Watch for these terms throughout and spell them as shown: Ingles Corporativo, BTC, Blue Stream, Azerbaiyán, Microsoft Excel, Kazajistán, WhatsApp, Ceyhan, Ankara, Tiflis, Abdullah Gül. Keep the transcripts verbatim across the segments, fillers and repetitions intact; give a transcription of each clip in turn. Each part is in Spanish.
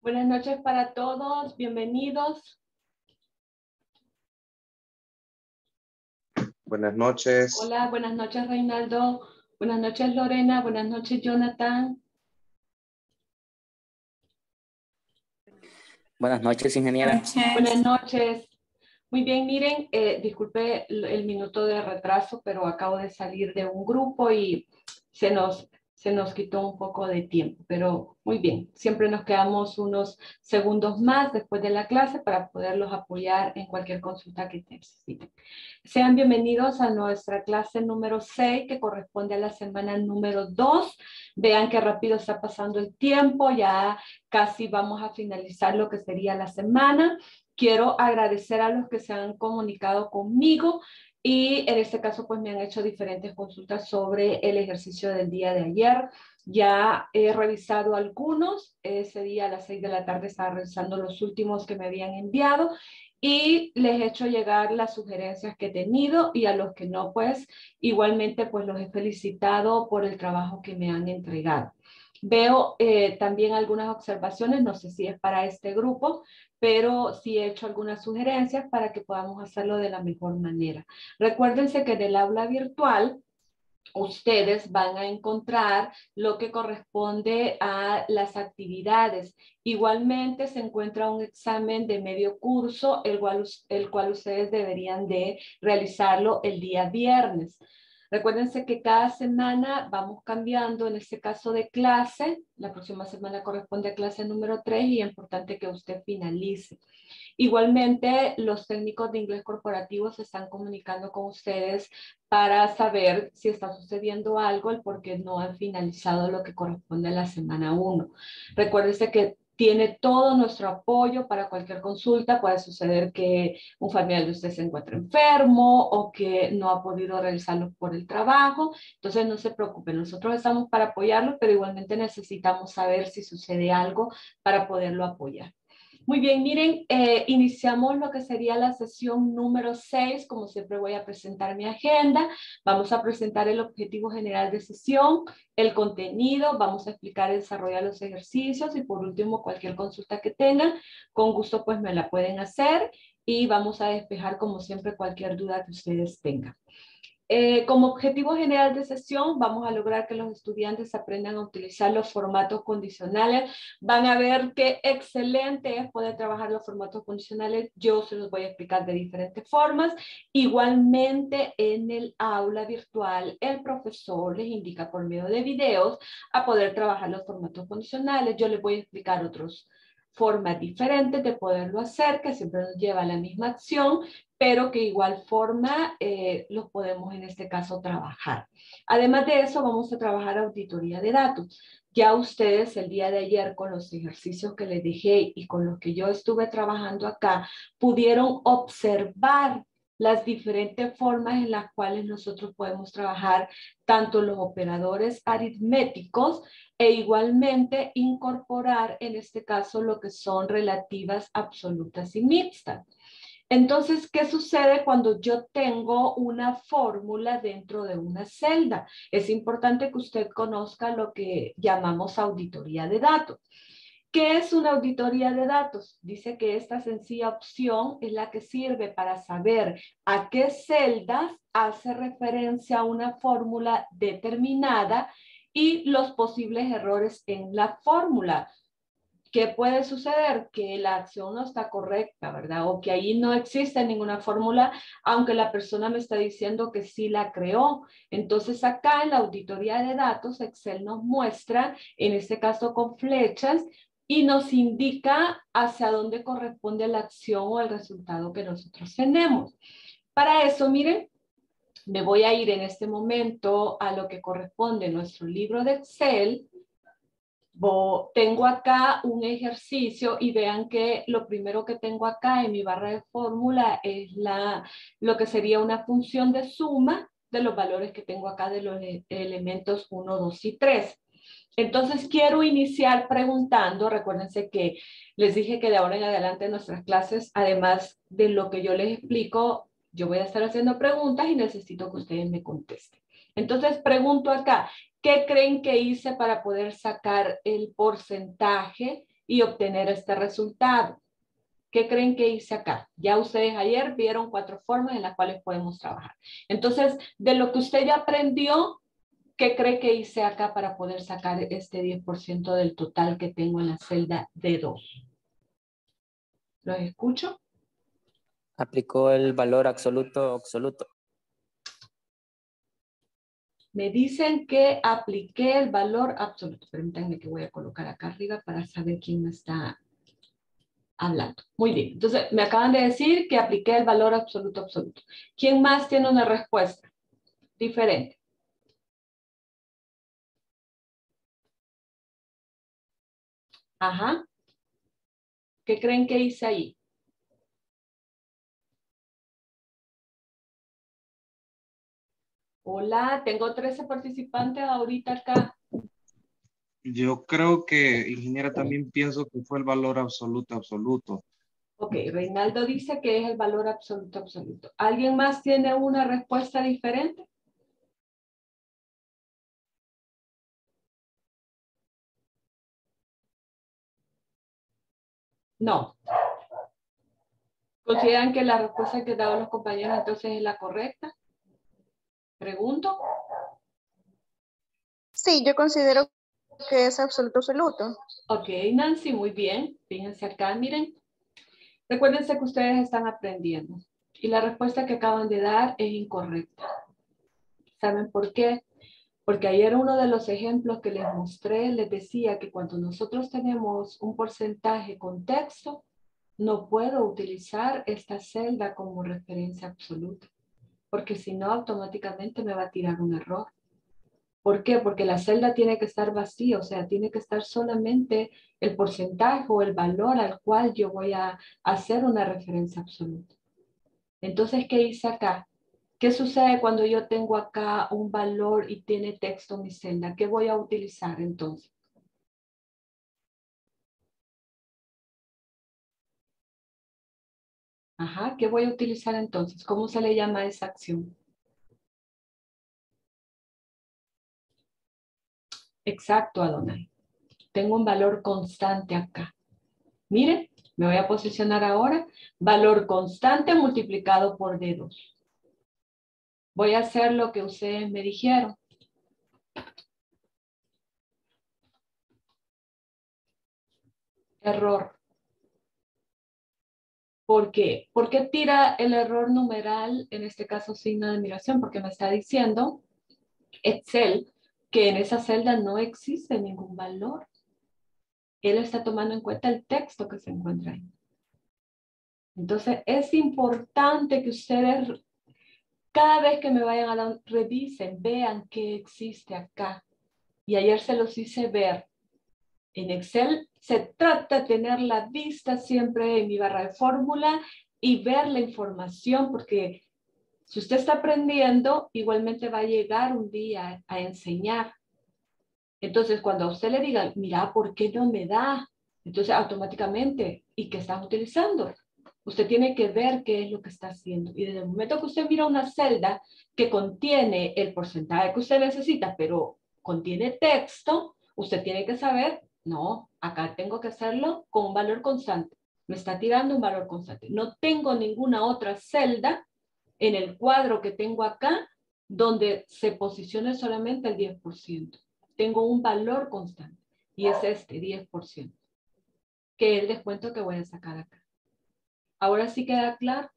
Buenas noches para todos, bienvenidos. Buenas noches. Hola, buenas noches Reinaldo, buenas noches Lorena, buenas noches Jonathan. Buenas noches, ingeniera. Buenas noches. Buenas noches. Muy bien, miren, eh, disculpe el, el minuto de retraso, pero acabo de salir de un grupo y se nos, se nos quitó un poco de tiempo, pero muy bien. Siempre nos quedamos unos segundos más después de la clase para poderlos apoyar en cualquier consulta que necesiten. Sean bienvenidos a nuestra clase número seis, que corresponde a la semana número dos. Vean qué rápido está pasando el tiempo, ya casi vamos a finalizar lo que sería la semana. Quiero agradecer a los que se han comunicado conmigo y en este caso pues me han hecho diferentes consultas sobre el ejercicio del día de ayer. Ya he revisado algunos, ese día a las seis de la tarde estaba revisando los últimos que me habían enviado y les he hecho llegar las sugerencias que he tenido, y a los que no pues igualmente pues los he felicitado por el trabajo que me han entregado. Veo eh, también algunas observaciones, no sé si es para este grupo, pero sí he hecho algunas sugerencias para que podamos hacerlo de la mejor manera. Recuérdense que del aula virtual ustedes van a encontrar lo que corresponde a las actividades. Igualmente se encuentra un examen de medio curso, el cual, el cual ustedes deberían de realizarlo el día viernes. Recuérdense que cada semana vamos cambiando, en este caso de clase. La próxima semana corresponde a clase número tres y es importante que usted finalice. Igualmente, los técnicos de inglés corporativo se están comunicando con ustedes para saber si está sucediendo algo, el por qué no han finalizado lo que corresponde a la semana uno. Recuérdense que tiene todo nuestro apoyo para cualquier consulta. Puede suceder que un familiar de usted se encuentre enfermo o que no ha podido realizarlo por el trabajo. Entonces no se preocupen, nosotros estamos para apoyarlo, pero igualmente necesitamos saber si sucede algo para poderlo apoyar. Muy bien, miren, eh, iniciamos lo que sería la sesión número seis. Como siempre voy a presentar mi agenda. Vamos a presentar el objetivo general de sesión, el contenido, vamos a explicar y desarrollar los ejercicios y por último cualquier consulta que tengan, con gusto pues me la pueden hacer y vamos a despejar como siempre cualquier duda que ustedes tengan. Eh, como objetivo general de sesión, vamos a lograr que los estudiantes aprendan a utilizar los formatos condicionales. Van a ver qué excelente es poder trabajar los formatos condicionales. Yo se los voy a explicar de diferentes formas. Igualmente, en el aula virtual, el profesor les indica por medio de videos a poder trabajar los formatos condicionales. Yo les voy a explicar otros formas diferentes de poderlo hacer, que siempre nos lleva a la misma acción, pero que igual forma eh, los podemos en este caso trabajar. Además de eso, vamos a trabajar auditoría de datos. Ya ustedes el día de ayer con los ejercicios que les dejé y con los que yo estuve trabajando acá, pudieron observar las diferentes formas en las cuales nosotros podemos trabajar tanto los operadores aritméticos e igualmente incorporar en este caso lo que son relativas, absolutas y mixtas. Entonces, ¿qué sucede cuando yo tengo una fórmula dentro de una celda? Es importante que usted conozca lo que llamamos auditoría de datos. ¿Qué es una auditoría de datos? Dice que esta sencilla opción es la que sirve para saber a qué celdas hace referencia una fórmula determinada y los posibles errores en la fórmula. ¿Qué puede suceder? Que la acción no está correcta, ¿verdad? O que ahí no existe ninguna fórmula, aunque la persona me está diciendo que sí la creó. Entonces acá en la auditoría de datos, Excel nos muestra, en este caso con flechas, y nos indica hacia dónde corresponde la acción o el resultado que nosotros tenemos. Para eso, miren, me voy a ir en este momento a lo que corresponde a nuestro libro de Excel. Tengo acá un ejercicio y vean que lo primero que tengo acá en mi barra de fórmula es la, lo que sería una función de suma de los valores que tengo acá de los elementos uno, dos y tres. Entonces quiero iniciar preguntando, recuérdense que les dije que de ahora en adelante en nuestras clases, además de lo que yo les explico, yo voy a estar haciendo preguntas y necesito que ustedes me contesten. Entonces pregunto acá, ¿qué creen que hice para poder sacar el porcentaje y obtener este resultado. ¿Qué creen que hice acá? Ya ustedes ayer vieron cuatro formas en las cuales podemos trabajar. Entonces, de lo que usted ya aprendió, ¿qué cree que hice acá para poder sacar este diez por ciento del total que tengo en la celda D dos? ¿Los escucho? Aplicó el valor absoluto, absoluto. Me dicen que apliqué el valor absoluto. Permítanme que voy a colocar acá arriba para saber quién me está hablando. Muy bien. Entonces, me acaban de decir que apliqué el valor absoluto, absoluto. ¿Quién más tiene una respuesta diferente? Ajá. ¿Qué creen que hice ahí? Hola, tengo trece participantes ahorita acá. Yo creo que, ingeniera, también pienso que fue el valor absoluto, absoluto. Ok, Reinaldo dice que es el valor absoluto, absoluto. ¿Alguien más tiene una respuesta diferente? No. ¿Consideran que la respuesta que daban los compañeros entonces es la correcta? ¿Pregunto? Sí, yo considero que es absoluto, absoluto. Ok, Nancy, muy bien. Fíjense acá, miren. Recuérdense que ustedes están aprendiendo. Y la respuesta que acaban de dar es incorrecta. ¿Saben por qué? Porque ayer uno de los ejemplos que les mostré les decía que cuando nosotros tenemos un porcentaje con texto, no puedo utilizar esta celda como referencia absoluta, porque si no, automáticamente me va a tirar un error. ¿Por qué? Porque la celda tiene que estar vacía, o sea, tiene que estar solamente el porcentaje o el valor al cual yo voy a hacer una referencia absoluta. Entonces, ¿qué hice acá? ¿Qué sucede cuando yo tengo acá un valor y tiene texto mi celda? ¿Qué voy a utilizar entonces? Ajá, ¿qué voy a utilizar entonces? ¿Cómo se le llama esa acción? Exacto, Adonai. Tengo un valor constante acá. Miren, me voy a posicionar ahora. Valor constante multiplicado por D dos. Voy a hacer lo que ustedes me dijeron. Error. ¿Por qué? ¿Por qué tira el error numeral, en este caso signo de admiración? Porque me está diciendo Excel que en esa celda no existe ningún valor. Él está tomando en cuenta el texto que se encuentra ahí. Entonces es importante que ustedes cada vez que me vayan a dar, revisen, vean qué existe acá. Y ayer se los hice ver. En Excel se trata de tener la vista siempre en mi barra de fórmula y ver la información, porque si usted está aprendiendo, igualmente va a llegar un día a enseñar. Entonces, cuando a usted le diga, mira, ¿por qué no me da? Entonces, automáticamente, ¿y qué estás utilizando? Usted tiene que ver qué es lo que está haciendo. Y desde el momento que usted mira una celda que contiene el porcentaje que usted necesita, pero contiene texto, usted tiene que saber, no, acá tengo que hacerlo con un valor constante. Me está tirando un valor constante. No tengo ninguna otra celda en el cuadro que tengo acá donde se posicione solamente el diez por ciento. Tengo un valor constante y es este diez por ciento, que es el descuento que voy a sacar acá. ¿Ahora sí queda claro?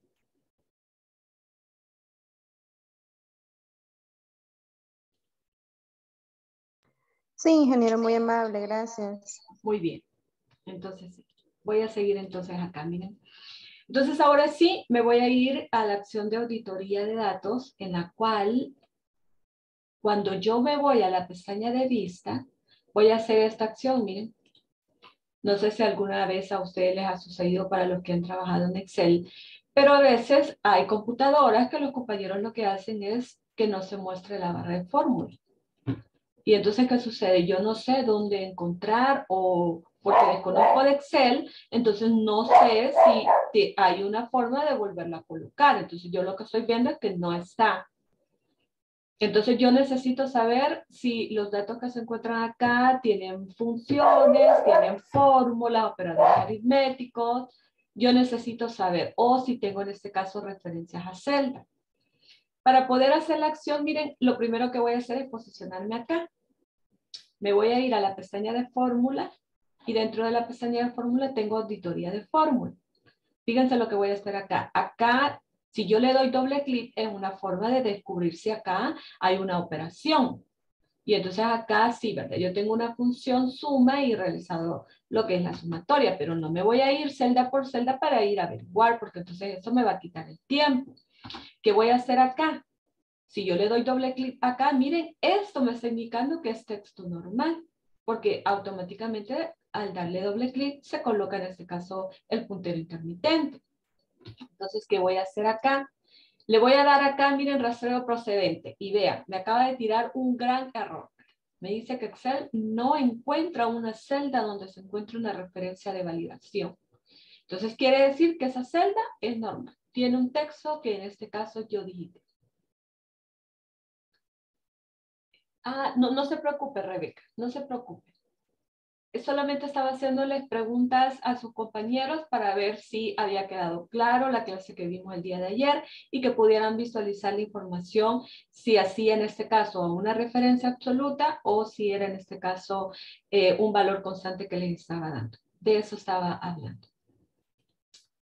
Sí, ingeniero, muy amable, gracias. Muy bien. Entonces, voy a seguir entonces acá, miren. Entonces, ahora sí, me voy a ir a la acción de auditoría de datos, en la cual, cuando yo me voy a la pestaña de vista, voy a hacer esta acción, miren. No sé si alguna vez a ustedes les ha sucedido para los que han trabajado en Excel, pero a veces hay computadoras que los compañeros lo que hacen es que no se muestre la barra de fórmula. Y entonces, ¿qué sucede? Yo no sé dónde encontrar o porque desconozco de Excel, entonces no sé si te, hay una forma de volverla a colocar. Entonces, yo lo que estoy viendo es que no está. Entonces yo necesito saber si los datos que se encuentran acá tienen funciones, tienen fórmulas, operadores aritméticos. Yo necesito saber, o si tengo en este caso referencias a celda. Para poder hacer la acción, miren, lo primero que voy a hacer es posicionarme acá. Me voy a ir a la pestaña de fórmula y dentro de la pestaña de fórmula tengo auditoría de fórmula. Fíjense lo que voy a hacer acá. Acá, si yo le doy doble clic, es una forma de descubrir si acá hay una operación. Y entonces acá sí, ¿verdad? Yo tengo una función suma y realizado lo que es la sumatoria, pero no me voy a ir celda por celda para ir a averiguar, porque entonces eso me va a quitar el tiempo. ¿Qué voy a hacer acá? Si yo le doy doble clic acá, miren, esto me está indicando que es texto normal, porque automáticamente al darle doble clic se coloca en este caso el puntero intermitente. Entonces, ¿qué voy a hacer acá? Le voy a dar acá, miren, rastreo procedente. Y vean, me acaba de tirar un gran error. Me dice que Excel no encuentra una celda donde se encuentra una referencia de validación. Entonces, quiere decir que esa celda es normal. Tiene un texto que en este caso yo digité. Ah, no, no se preocupe, Rebeca, no se preocupe. Solamente estaba haciéndoles preguntas a sus compañeros para ver si había quedado claro la clase que vimos el día de ayer y que pudieran visualizar la información, si hacía en este caso una referencia absoluta o si era en este caso eh, un valor constante que les estaba dando. De eso estaba hablando.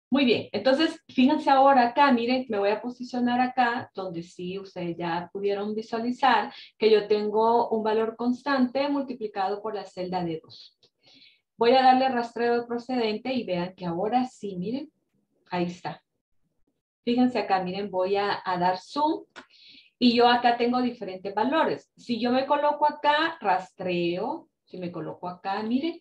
Muy bien, entonces fíjense ahora acá, miren, me voy a posicionar acá, donde sí ustedes ya pudieron visualizar que yo tengo un valor constante multiplicado por la celda de dos. Voy a darle rastreo procedente y vean que ahora sí, miren, ahí está. Fíjense acá, miren, voy a, a dar zoom y yo acá tengo diferentes valores. Si yo me coloco acá, rastreo, si me coloco acá, miren,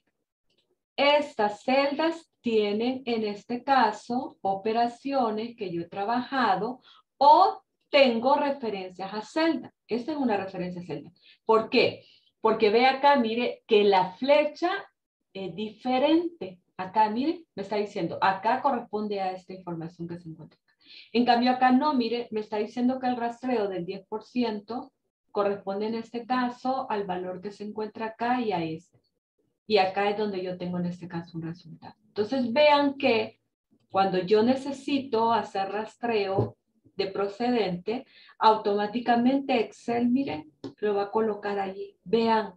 estas celdas tienen en este caso operaciones que yo he trabajado o tengo referencias a celda. Esta es una referencia a celda. ¿Por qué? Porque ve acá, mire, que la flecha es diferente. Acá, mire, me está diciendo, acá corresponde a esta información que se encuentra acá. En cambio, acá no, mire, me está diciendo que el rastreo del diez por ciento corresponde en este caso al valor que se encuentra acá y a este. Y acá es donde yo tengo en este caso un resultado. Entonces vean que cuando yo necesito hacer rastreo de procedente, automáticamente Excel, miren, lo va a colocar allí. Vean,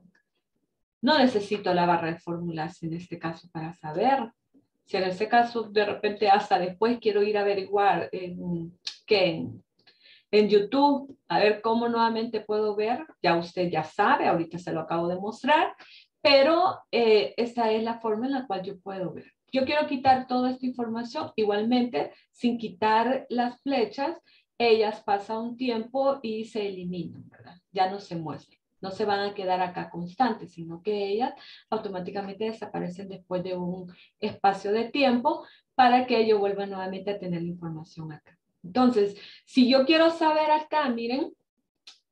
no necesito la barra de fórmulas en este caso para saber. Si en este caso de repente hasta después quiero ir a averiguar en, que en, en YouTube, a ver cómo nuevamente puedo ver, ya usted ya sabe, ahorita se lo acabo de mostrar. Pero eh, esa es la forma en la cual yo puedo ver. Yo quiero quitar toda esta información. Igualmente, sin quitar las flechas, ellas pasan un tiempo y se eliminan, ¿verdad? Ya no se muestran. No se van a quedar acá constantes, sino que ellas automáticamente desaparecen después de un espacio de tiempo para que yo vuelva nuevamente a tener la información acá. Entonces, si yo quiero saber acá, miren,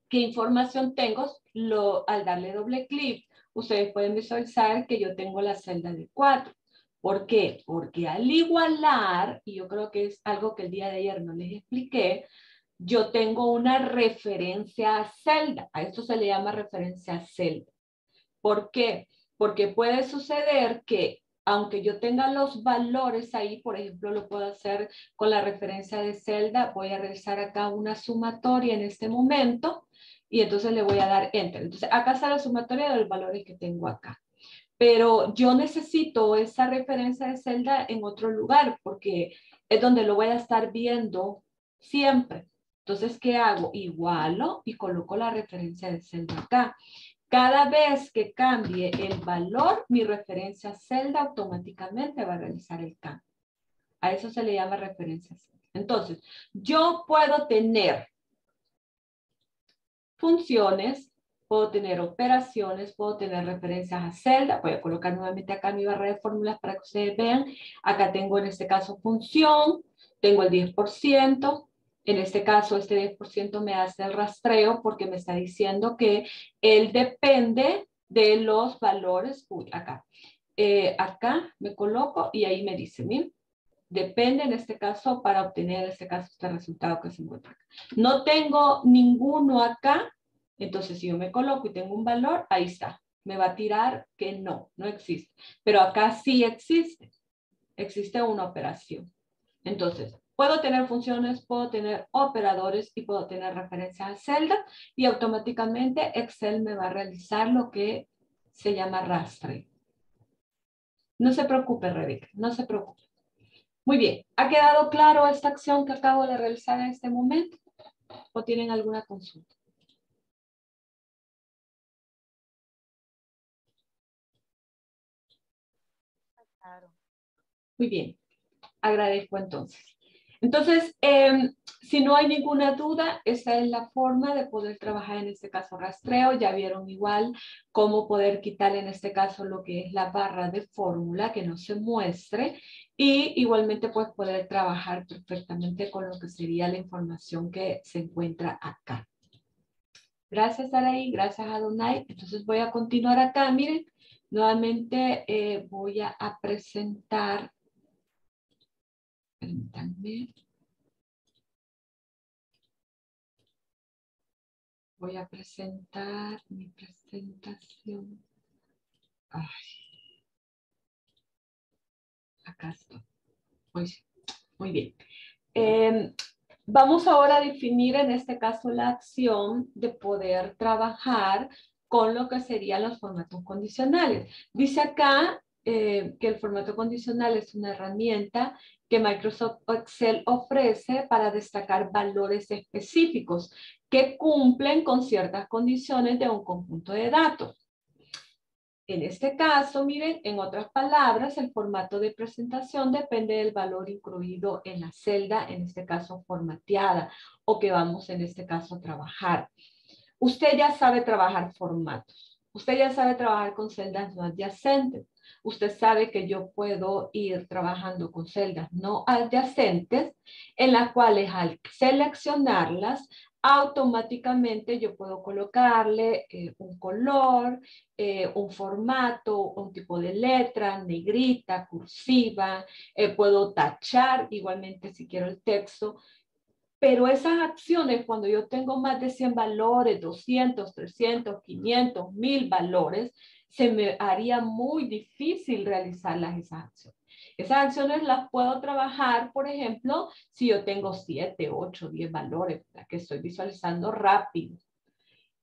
qué información tengo, lo, al darle doble clic, ustedes pueden visualizar que yo tengo la celda de cuatro. ¿Por qué? Porque al igualar, y yo creo que es algo que el día de ayer no les expliqué, yo tengo una referencia a celda. A esto se le llama referencia a celda. ¿Por qué? Porque puede suceder que, aunque yo tenga los valores ahí, por ejemplo, lo puedo hacer con la referencia de celda. Voy a realizar acá una sumatoria en este momento. Y entonces le voy a dar Enter. Entonces, acá está la sumatoria de los valores que tengo acá. Pero yo necesito esa referencia de celda en otro lugar, porque es donde lo voy a estar viendo siempre. Entonces, ¿qué hago? Igualo y coloco la referencia de celda acá. Cada vez que cambie el valor, mi referencia a celda automáticamente va a realizar el cambio. A eso se le llama referencia a celda. Entonces, yo puedo tener funciones, puedo tener operaciones, puedo tener referencias a celda. Voy a colocar nuevamente acá mi barra de fórmulas para que ustedes vean. Acá tengo en este caso función, tengo el diez por ciento. En este caso este diez por ciento me hace el rastreo porque me está diciendo que él depende de los valores. Uy, acá. Eh, acá me coloco y ahí me dice, miren. Depende en este caso para obtener en este caso este resultado que se encuentra acá. No tengo ninguno acá Entonces, si yo me coloco y tengo un valor, ahí está. Me va a tirar que no, no existe. Pero acá sí existe. Existe una operación. Entonces, puedo tener funciones, puedo tener operadores y puedo tener referencias a celda y automáticamente Excel me va a realizar lo que se llama rastre. No se preocupe, Rebeca, no se preocupe. Muy bien, ¿ha quedado claro esta acción que acabo de realizar en este momento? ¿O tienen alguna consulta? Claro. Muy bien, agradezco entonces. Entonces, eh, si no hay ninguna duda, esa es la forma de poder trabajar en este caso rastreo. Ya vieron igual cómo poder quitar en este caso lo que es la barra de fórmula que no se muestre y igualmente pues poder trabajar perfectamente con lo que sería la información que se encuentra acá. Gracias, Araí. Gracias, Adonai. Entonces voy a continuar acá. Miren, nuevamente eh, voy a, a presentar. Permítanme. Voy a presentar mi presentación. Ay. Acá estoy. Muy bien. Eh, vamos ahora a definir en este caso la acción de poder trabajar con lo que serían los formatos condicionales. Dice acá eh, que el formato condicional es una herramienta que Microsoft Excel ofrece para destacar valores específicos que cumplen con ciertas condiciones de un conjunto de datos. En este caso, miren, en otras palabras, el formato de presentación depende del valor incluido en la celda, en este caso formateada, o que vamos en este caso a trabajar. Usted ya sabe trabajar formatos. Usted ya sabe trabajar con celdas no adyacentes. Usted sabe que yo puedo ir trabajando con celdas no adyacentes en las cuales al seleccionarlas automáticamente yo puedo colocarle eh, un color, eh, un formato, un tipo de letra, negrita, cursiva, eh, puedo tachar igualmente si quiero el texto. Pero esas acciones, cuando yo tengo más de cien valores, doscientos, trescientos, quinientos, mil valores, se me haría muy difícil realizar las, esas acciones. Esas acciones las puedo trabajar, por ejemplo, si yo tengo siete, ocho, diez valores, ¿verdad? Que estoy visualizando rápido.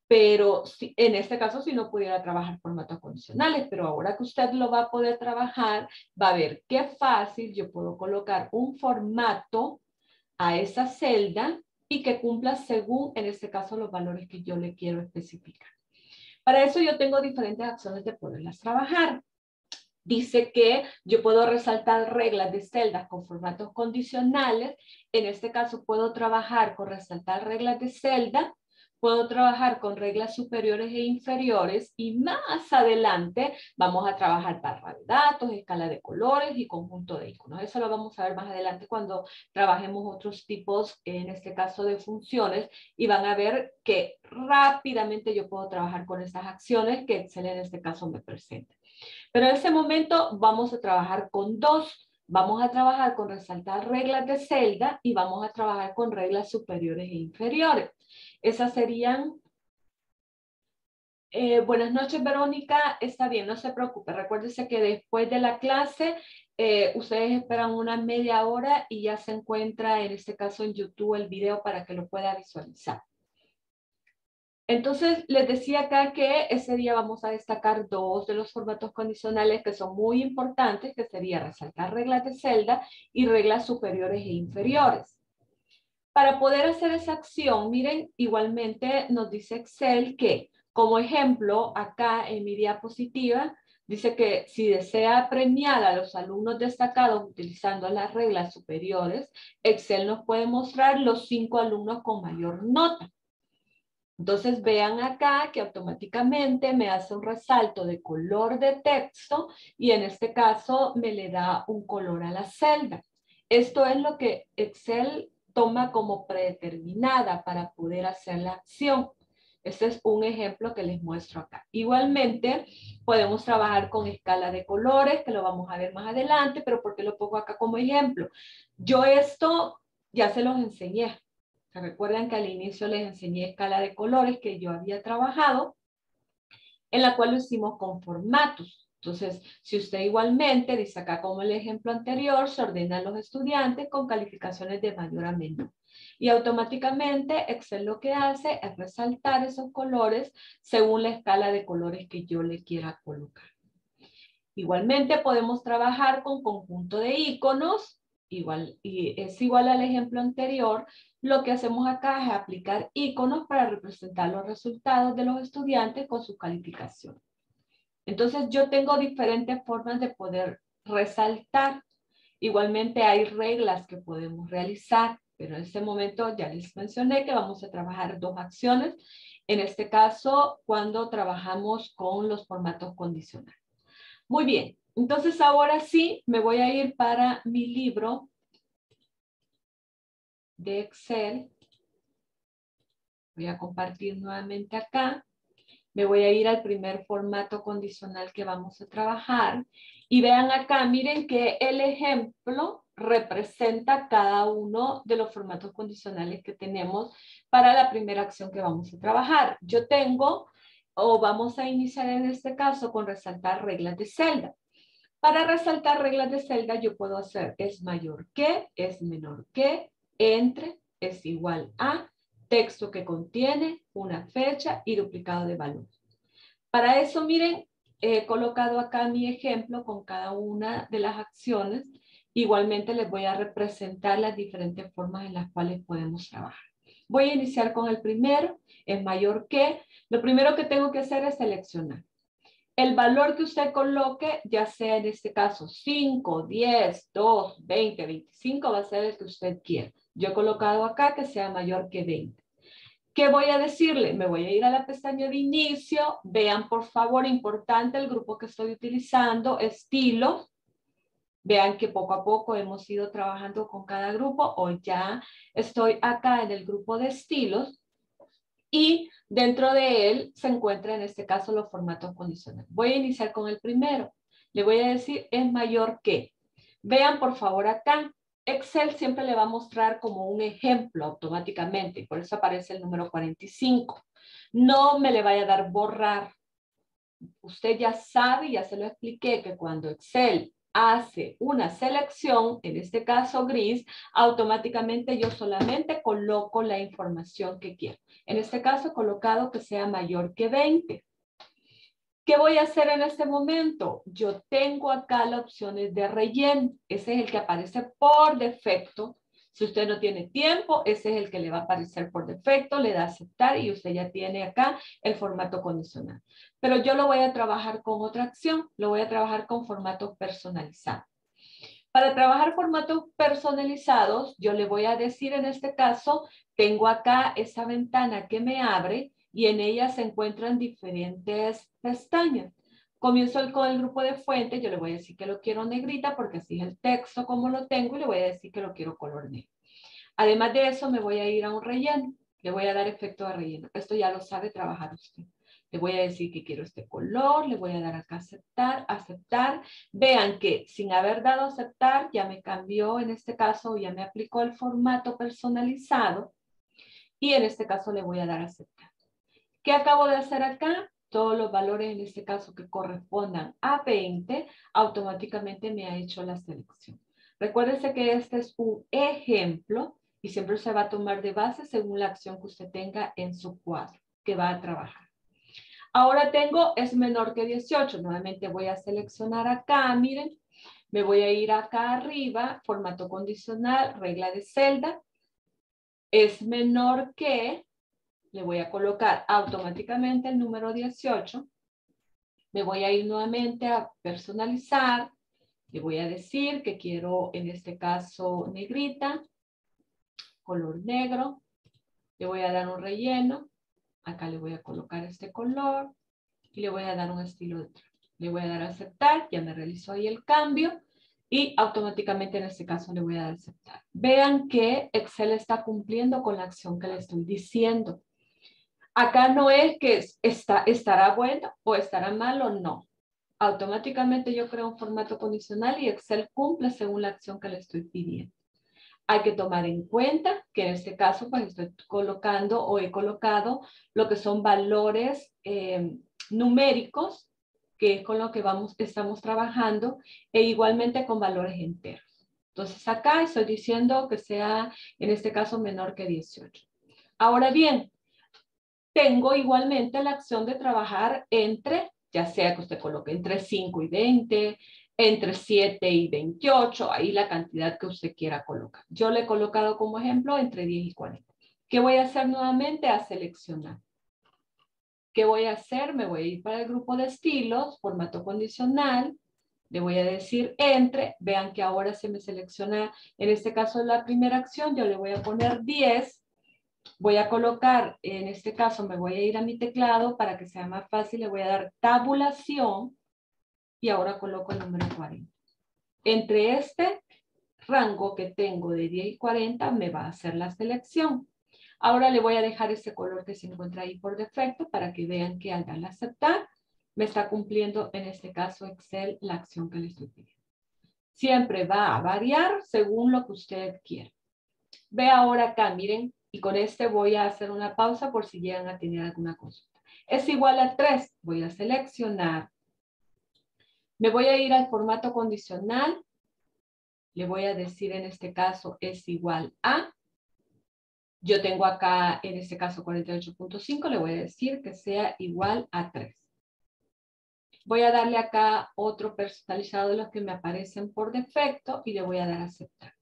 Pero si, en este caso, si no pudiera trabajar formatos condicionales, pero ahora que usted lo va a poder trabajar, va a ver qué fácil yo puedo colocar un formato a esa celda y que cumpla según, en este caso, los valores que yo le quiero especificar. Para eso yo tengo diferentes acciones de poderlas trabajar. Dice que yo puedo resaltar reglas de celdas con formatos condicionales. En este caso puedo trabajar con resaltar reglas de celda. Puedo trabajar con reglas superiores e inferiores. Y más adelante vamos a trabajar barra de datos, escala de colores y conjunto de iconos. Eso lo vamos a ver más adelante cuando trabajemos otros tipos, en este caso de funciones. Y van a ver que rápidamente yo puedo trabajar con estas acciones que Excel en este caso me presenta. Pero en este momento vamos a trabajar con dos. Vamos a trabajar con resaltar reglas de celda y vamos a trabajar con reglas superiores e inferiores. Esas serían... Eh, buenas noches, Verónica. Está bien, no se preocupe. Recuérdese que después de la clase, eh, ustedes esperan una media hora y ya se encuentra, en este caso en YouTube, el video para que lo pueda visualizar. Entonces, les decía acá que ese día vamos a destacar dos de los formatos condicionales que son muy importantes, que sería resaltar reglas de celda y reglas superiores e inferiores. Para poder hacer esa acción, miren, igualmente nos dice Excel que, como ejemplo, acá en mi diapositiva, dice que si desea premiar a los alumnos destacados utilizando las reglas superiores, Excel nos puede mostrar los cinco alumnos con mayor nota. Entonces vean acá que automáticamente me hace un resalto de color de texto y en este caso me le da un color a la celda. Esto es lo que Excel toma como predeterminada para poder hacer la acción. Este es un ejemplo que les muestro acá. Igualmente podemos trabajar con escala de colores, que lo vamos a ver más adelante, pero ¿por qué lo pongo acá como ejemplo? Yo esto ya se los enseñé. ¿Se recuerdan que al inicio les enseñé escala de colores que yo había trabajado, en la cual lo hicimos con formatos? Entonces, si usted igualmente, dice acá como el ejemplo anterior, se ordenan los estudiantes con calificaciones de mayor a menor. Y automáticamente Excel lo que hace es resaltar esos colores según la escala de colores que yo le quiera colocar. Igualmente podemos trabajar con conjunto de iconos, igual, y es igual al ejemplo anterior. Lo que hacemos acá es aplicar iconos para representar los resultados de los estudiantes con su calificación. Entonces yo tengo diferentes formas de poder resaltar. Igualmente hay reglas que podemos realizar, pero en este momento ya les mencioné que vamos a trabajar dos acciones. En este caso, cuando trabajamos con los formatos condicionales. Muy bien, entonces ahora sí me voy a ir para mi libro de Excel. Voy a compartir nuevamente acá. Me voy a ir al primer formato condicional que vamos a trabajar. Y vean acá, miren que el ejemplo representa cada uno de los formatos condicionales que tenemos para la primera acción que vamos a trabajar. Yo tengo... o vamos a iniciar en este caso con resaltar reglas de celda. Para resaltar reglas de celda yo puedo hacer es mayor que, es menor que, entre, es igual a, texto que contiene, una fecha y duplicado de valor. Para eso miren, he colocado acá mi ejemplo con cada una de las acciones. Igualmente les voy a representar las diferentes formas en las cuales podemos trabajar. Voy a iniciar con el primero, es mayor que. Lo primero que tengo que hacer es seleccionar. El valor que usted coloque, ya sea en este caso cinco, diez, dos, veinte, veinticinco, va a ser el que usted quiera. Yo he colocado acá que sea mayor que veinte. ¿Qué voy a decirle? Me voy a ir a la pestaña de inicio. Vean, por favor, importante el grupo que estoy utilizando, estilo. Vean que poco a poco hemos ido trabajando con cada grupo. Hoy ya estoy acá en el grupo de estilos y dentro de él se encuentran en este caso los formatos condicionales. Voy a iniciar con el primero. Le voy a decir es mayor que. Vean por favor acá. Excel siempre le va a mostrar como un ejemplo automáticamente. Por eso aparece el número cuarenta y cinco. No me le vaya a dar borrar. Usted ya sabe, ya se lo expliqué, que cuando Excel hace una selección, en este caso gris, automáticamente yo solamente coloco la información que quiero. En este caso he colocado que sea mayor que veinte. ¿Qué voy a hacer en este momento? Yo tengo acá las opciones de relleno. Ese es el que aparece por defecto. Si usted no tiene tiempo, ese es el que le va a aparecer por defecto, le da aceptar y usted ya tiene acá el formato condicional. Pero yo lo voy a trabajar con otra acción, lo voy a trabajar con formatos personalizados. Para trabajar formatos personalizados, yo le voy a decir en este caso, tengo acá esa ventana que me abre y en ella se encuentran diferentes pestañas. Comienzo con el grupo de fuente, yo le voy a decir que lo quiero negrita porque así es el texto como lo tengo y le voy a decir que lo quiero color negro. Además de eso me voy a ir a un relleno, le voy a dar efecto de relleno. Esto ya lo sabe trabajar usted. Le voy a decir que quiero este color, le voy a dar acá aceptar, aceptar. Vean que sin haber dado aceptar ya me cambió en este caso, ya me aplicó el formato personalizado y en este caso le voy a dar aceptar. ¿Qué acabo de hacer acá? Todos los valores en este caso que correspondan a veinte, automáticamente me ha hecho la selección. Recuérdense que este es un ejemplo y siempre se va a tomar de base según la acción que usted tenga en su cuadro que va a trabajar. Ahora tengo es menor que dieciocho. Nuevamente voy a seleccionar acá, miren, me voy a ir acá arriba, formato condicional, regla de celda, es menor que... Le voy a colocar automáticamente el número dieciocho. Me voy a ir nuevamente a personalizar. Le voy a decir que quiero, en este caso, negrita, color negro. Le voy a dar un relleno. Acá le voy a colocar este color. Y le voy a dar un estilo detrás. Le voy a dar a aceptar. Ya me realizó ahí el cambio. Y automáticamente en este caso le voy a dar a aceptar. Vean que Excel está cumpliendo con la acción que le estoy diciendo. Acá no es que está, estará bueno o estará malo, no. Automáticamente yo creo un formato condicional y Excel cumple según la acción que le estoy pidiendo. Hay que tomar en cuenta que en este caso pues estoy colocando o he colocado lo que son valores eh, numéricos, que es con lo que vamos, estamos trabajando, e igualmente con valores enteros. Entonces acá estoy diciendo que sea en este caso menor que dieciocho. Ahora bien, tengo igualmente la acción de trabajar entre, ya sea que usted coloque entre cinco y veinte, entre siete y veintiocho, ahí la cantidad que usted quiera colocar. Yo le he colocado como ejemplo entre diez y cuarenta. ¿Qué voy a hacer nuevamente? A seleccionar. ¿Qué voy a hacer? Me voy a ir para el grupo de estilos, formato condicional, le voy a decir entre, vean que ahora se me selecciona, en este caso la primera acción, yo le voy a poner diez, voy a colocar, en este caso me voy a ir a mi teclado para que sea más fácil, le voy a dar tabulación, y ahora coloco el número cuarenta. Entre este rango que tengo de diez y cuarenta me va a hacer la selección. Ahora le voy a dejar este color que se encuentra ahí por defecto para que vean que al darle a aceptar me está cumpliendo en este caso Excel la acción que le estoy pidiendo. Siempre va a variar según lo que usted quiera. Ve ahora acá, miren, y con este voy a hacer una pausa por si llegan a tener alguna consulta. Es igual a tres, voy a seleccionar. Me voy a ir al formato condicional, le voy a decir en este caso es igual a, yo tengo acá en este caso cuarenta y ocho punto cinco, le voy a decir que sea igual a tres. Voy a darle acá otro personalizado de los que me aparecen por defecto y le voy a dar a aceptar.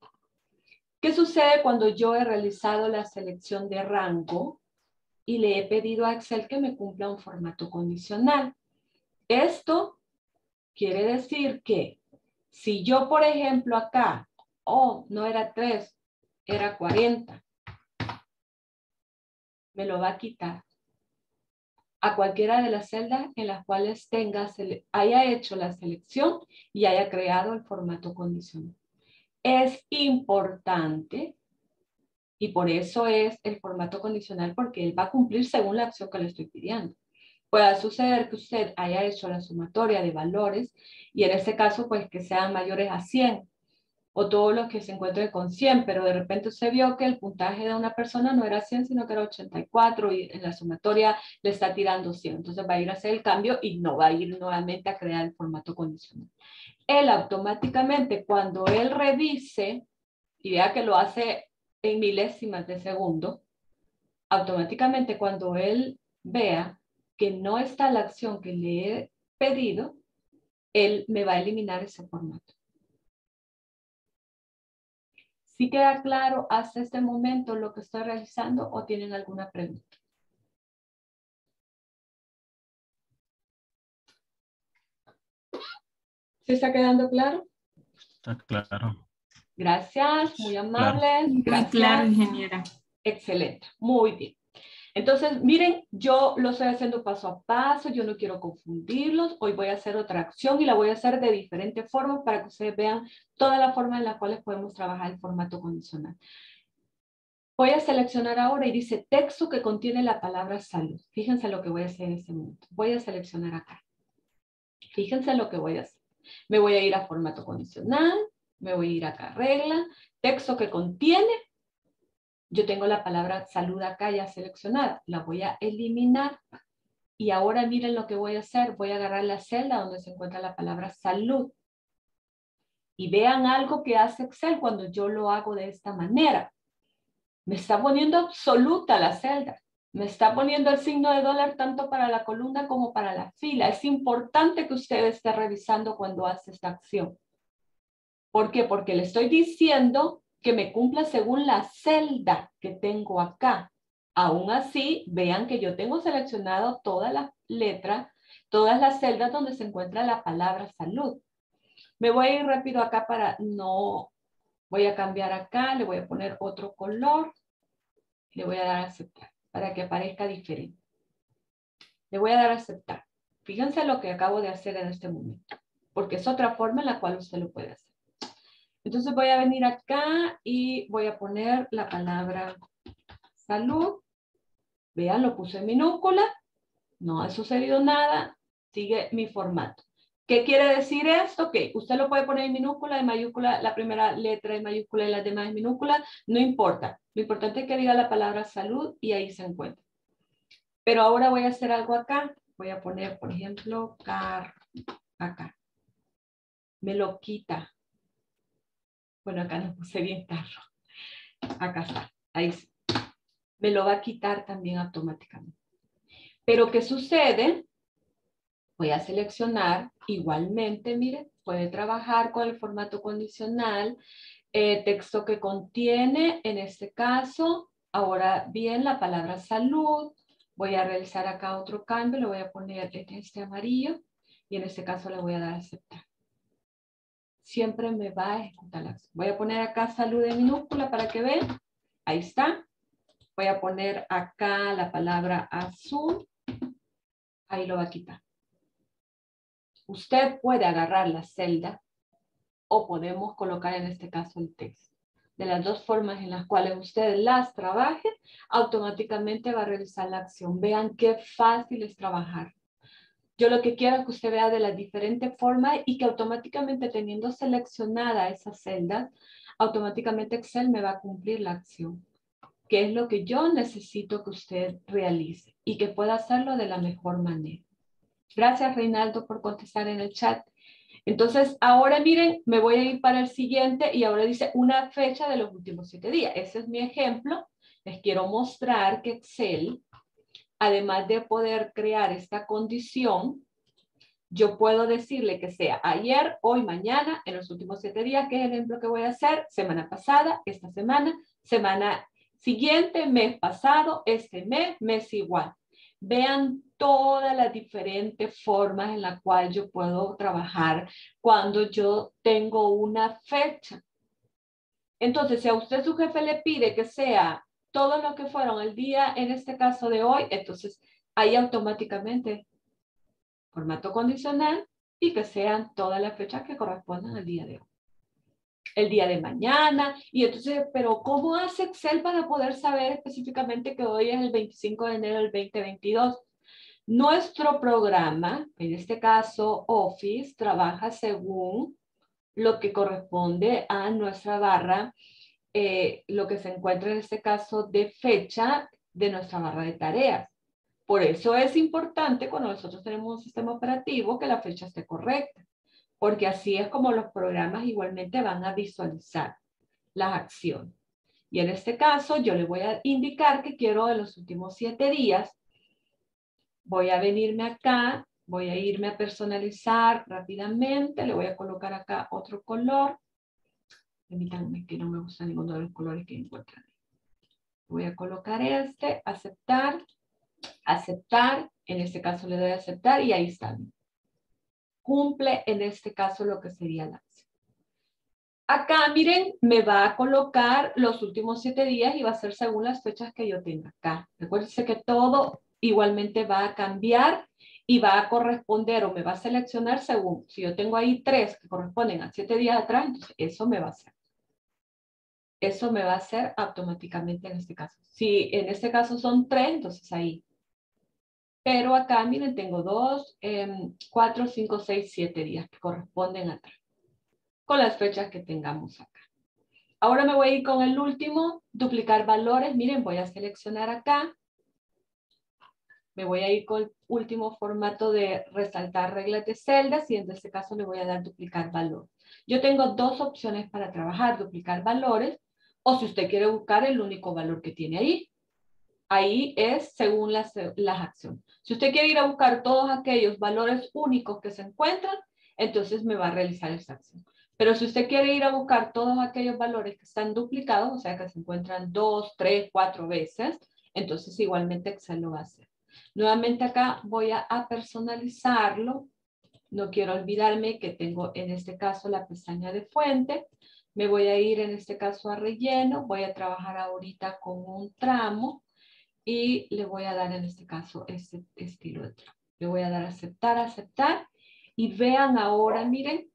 ¿Qué sucede cuando yo he realizado la selección de rango y le he pedido a Excel que me cumpla un formato condicional? Esto quiere decir que si yo, por ejemplo, acá, oh, no era tres, era cuarenta, me lo va a quitar a cualquiera de las celdas en las cuales tenga, haya hecho la selección y haya creado el formato condicional. Es importante y por eso es el formato condicional, porque él va a cumplir según la acción que le estoy pidiendo. Puede suceder que usted haya hecho la sumatoria de valores y en este caso pues que sean mayores a cien o todos los que se encuentren con cien, pero de repente usted vio que el puntaje de una persona no era cien sino que era ochenta y cuatro y en la sumatoria le está tirando cien, entonces va a ir a hacer el cambio y no va a ir nuevamente a crear el formato condicional. Él automáticamente cuando él revise y vea que lo hace en milésimas de segundo, automáticamente cuando él vea que no está la acción que le he pedido, él me va a eliminar ese formato. ¿Sí queda claro hasta este momento lo que estoy realizando o tienen alguna pregunta? ¿Se está quedando claro? Está claro. Gracias, muy amable. Muy claro, ingeniera. Excelente, muy bien. Entonces, miren, yo lo estoy haciendo paso a paso, yo no quiero confundirlos, hoy voy a hacer otra acción y la voy a hacer de diferentes formas para que ustedes vean toda la forma en la cual podemos trabajar el formato condicional. Voy a seleccionar ahora y dice texto que contiene la palabra salud. Fíjense lo que voy a hacer en este momento. Voy a seleccionar acá. Fíjense lo que voy a hacer. Me voy a ir a formato condicional, me voy a ir acá a regla, texto que contiene. Yo tengo la palabra salud acá ya seleccionada. La voy a eliminar. Y ahora miren lo que voy a hacer. Voy a agarrar la celda donde se encuentra la palabra salud. Y vean algo que hace Excel cuando yo lo hago de esta manera. Me está poniendo absoluta la celda. Me está poniendo el signo de dólar tanto para la columna como para la fila. Es importante que usted esté revisando cuando hace esta acción. ¿Por qué? Porque le estoy diciendo que me cumpla según la celda que tengo acá. Aún así, vean que yo tengo seleccionado todas las letras, todas las celdas donde se encuentra la palabra salud. Me voy a ir rápido acá para no... Voy a cambiar acá, le voy a poner otro color. Le voy a dar a aceptar para que aparezca diferente. Le voy a dar a aceptar. Fíjense lo que acabo de hacer en este momento, porque es otra forma en la cual usted lo puede hacer. Entonces voy a venir acá y voy a poner la palabra salud. Vean, lo puse en minúscula. No ha sucedido nada. Sigue mi formato. ¿Qué quiere decir esto? Que usted lo puede poner en minúscula, en mayúscula, la primera letra en mayúscula y las demás en minúscula, no importa. Lo importante es que diga la palabra salud y ahí se encuentra. Pero ahora voy a hacer algo acá. Voy a poner, por ejemplo, car acá. Me lo quita. Bueno, acá no puse bien carro. Acá está. Ahí está. Me lo va a quitar también automáticamente. Pero ¿qué sucede? Voy a seleccionar igualmente, mire, puede trabajar con el formato condicional, eh, texto que contiene, en este caso, ahora bien, la palabra salud. Voy a realizar acá otro cambio, le voy a poner este amarillo y en este caso le voy a dar a aceptar. Siempre me va a ejecutar la acción. Voy a poner acá salud en minúscula para que vean. Ahí está. Voy a poner acá la palabra azul. Ahí lo va a quitar. Usted puede agarrar la celda o podemos colocar en este caso el texto. De las dos formas en las cuales ustedes las trabajen, automáticamente va a realizar la acción. Vean qué fácil es trabajar. Yo lo que quiero es que usted vea de las diferentes formas y que automáticamente teniendo seleccionada esa celda, automáticamente Excel me va a cumplir la acción, que es lo que yo necesito que usted realice y que pueda hacerlo de la mejor manera. Gracias, Reinaldo, por contestar en el chat. Entonces, ahora miren, me voy a ir para el siguiente y ahora dice una fecha de los últimos siete días. Ese es mi ejemplo. Les quiero mostrar que Excel, además de poder crear esta condición, yo puedo decirle que sea ayer, hoy, mañana, en los últimos siete días, que es el ejemplo que voy a hacer, semana pasada, esta semana, semana siguiente, mes pasado, este mes, mes igual. Vean todas las diferentes formas en las cuales yo puedo trabajar cuando yo tengo una fecha. Entonces, si a usted su jefe le pide que sea todo lo que fueron el día, en este caso de hoy, entonces ahí automáticamente formato condicional y que sean todas las fechas que correspondan al día de hoy. El día de mañana, y entonces, pero ¿cómo hace Excel para poder saber específicamente que hoy es el veinticinco de enero del dos mil veintidós? Nuestro programa, en este caso Office, trabaja según lo que corresponde a nuestra barra, eh, lo que se encuentra en este caso de fecha de nuestra barra de tareas. Por eso es importante cuando nosotros tenemos un sistema operativo que la fecha esté correcta, porque así es como los programas igualmente van a visualizar las acciones. Y en este caso yo le voy a indicar que quiero en los últimos siete días. Voy a venirme acá, voy a irme a personalizar rápidamente, le voy a colocar acá otro color. Permítanme que no me gusta ninguno de los colores que encuentran. Voy a colocar este, aceptar, aceptar, en este caso le doy a aceptar y ahí está. Cumple en este caso lo que sería la acción. Acá, miren, me va a colocar los últimos siete días y va a ser según las fechas que yo tenga acá. Recuérdense que todo igualmente va a cambiar y va a corresponder o me va a seleccionar según. Si yo tengo ahí tres que corresponden a siete días atrás, entonces eso me va a hacer. Eso me va a hacer automáticamente en este caso. Si en este caso son tres, entonces ahí. Pero acá, miren, tengo dos, eh, cuatro, cinco, seis, siete días que corresponden atrás, con las fechas que tengamos acá. Ahora me voy a ir con el último, duplicar valores. Miren, voy a seleccionar acá. Me voy a ir con el último formato de resaltar reglas de celdas y en este caso le voy a dar duplicar valor. Yo tengo dos opciones para trabajar, duplicar valores o si usted quiere buscar el único valor que tiene ahí. Ahí es según las, las acciones. Si usted quiere ir a buscar todos aquellos valores únicos que se encuentran, entonces me va a realizar esa acción. Pero si usted quiere ir a buscar todos aquellos valores que están duplicados, o sea que se encuentran dos, tres, cuatro veces, entonces igualmente Excel lo va a hacer. Nuevamente acá voy a, a personalizarlo. No quiero olvidarme que tengo en este caso la pestaña de fuente. Me voy a ir en este caso a relleno. Voy a trabajar ahorita con un tramo. Y le voy a dar en este caso este estilo de tramo. Le voy a dar aceptar, aceptar. Y vean ahora, miren,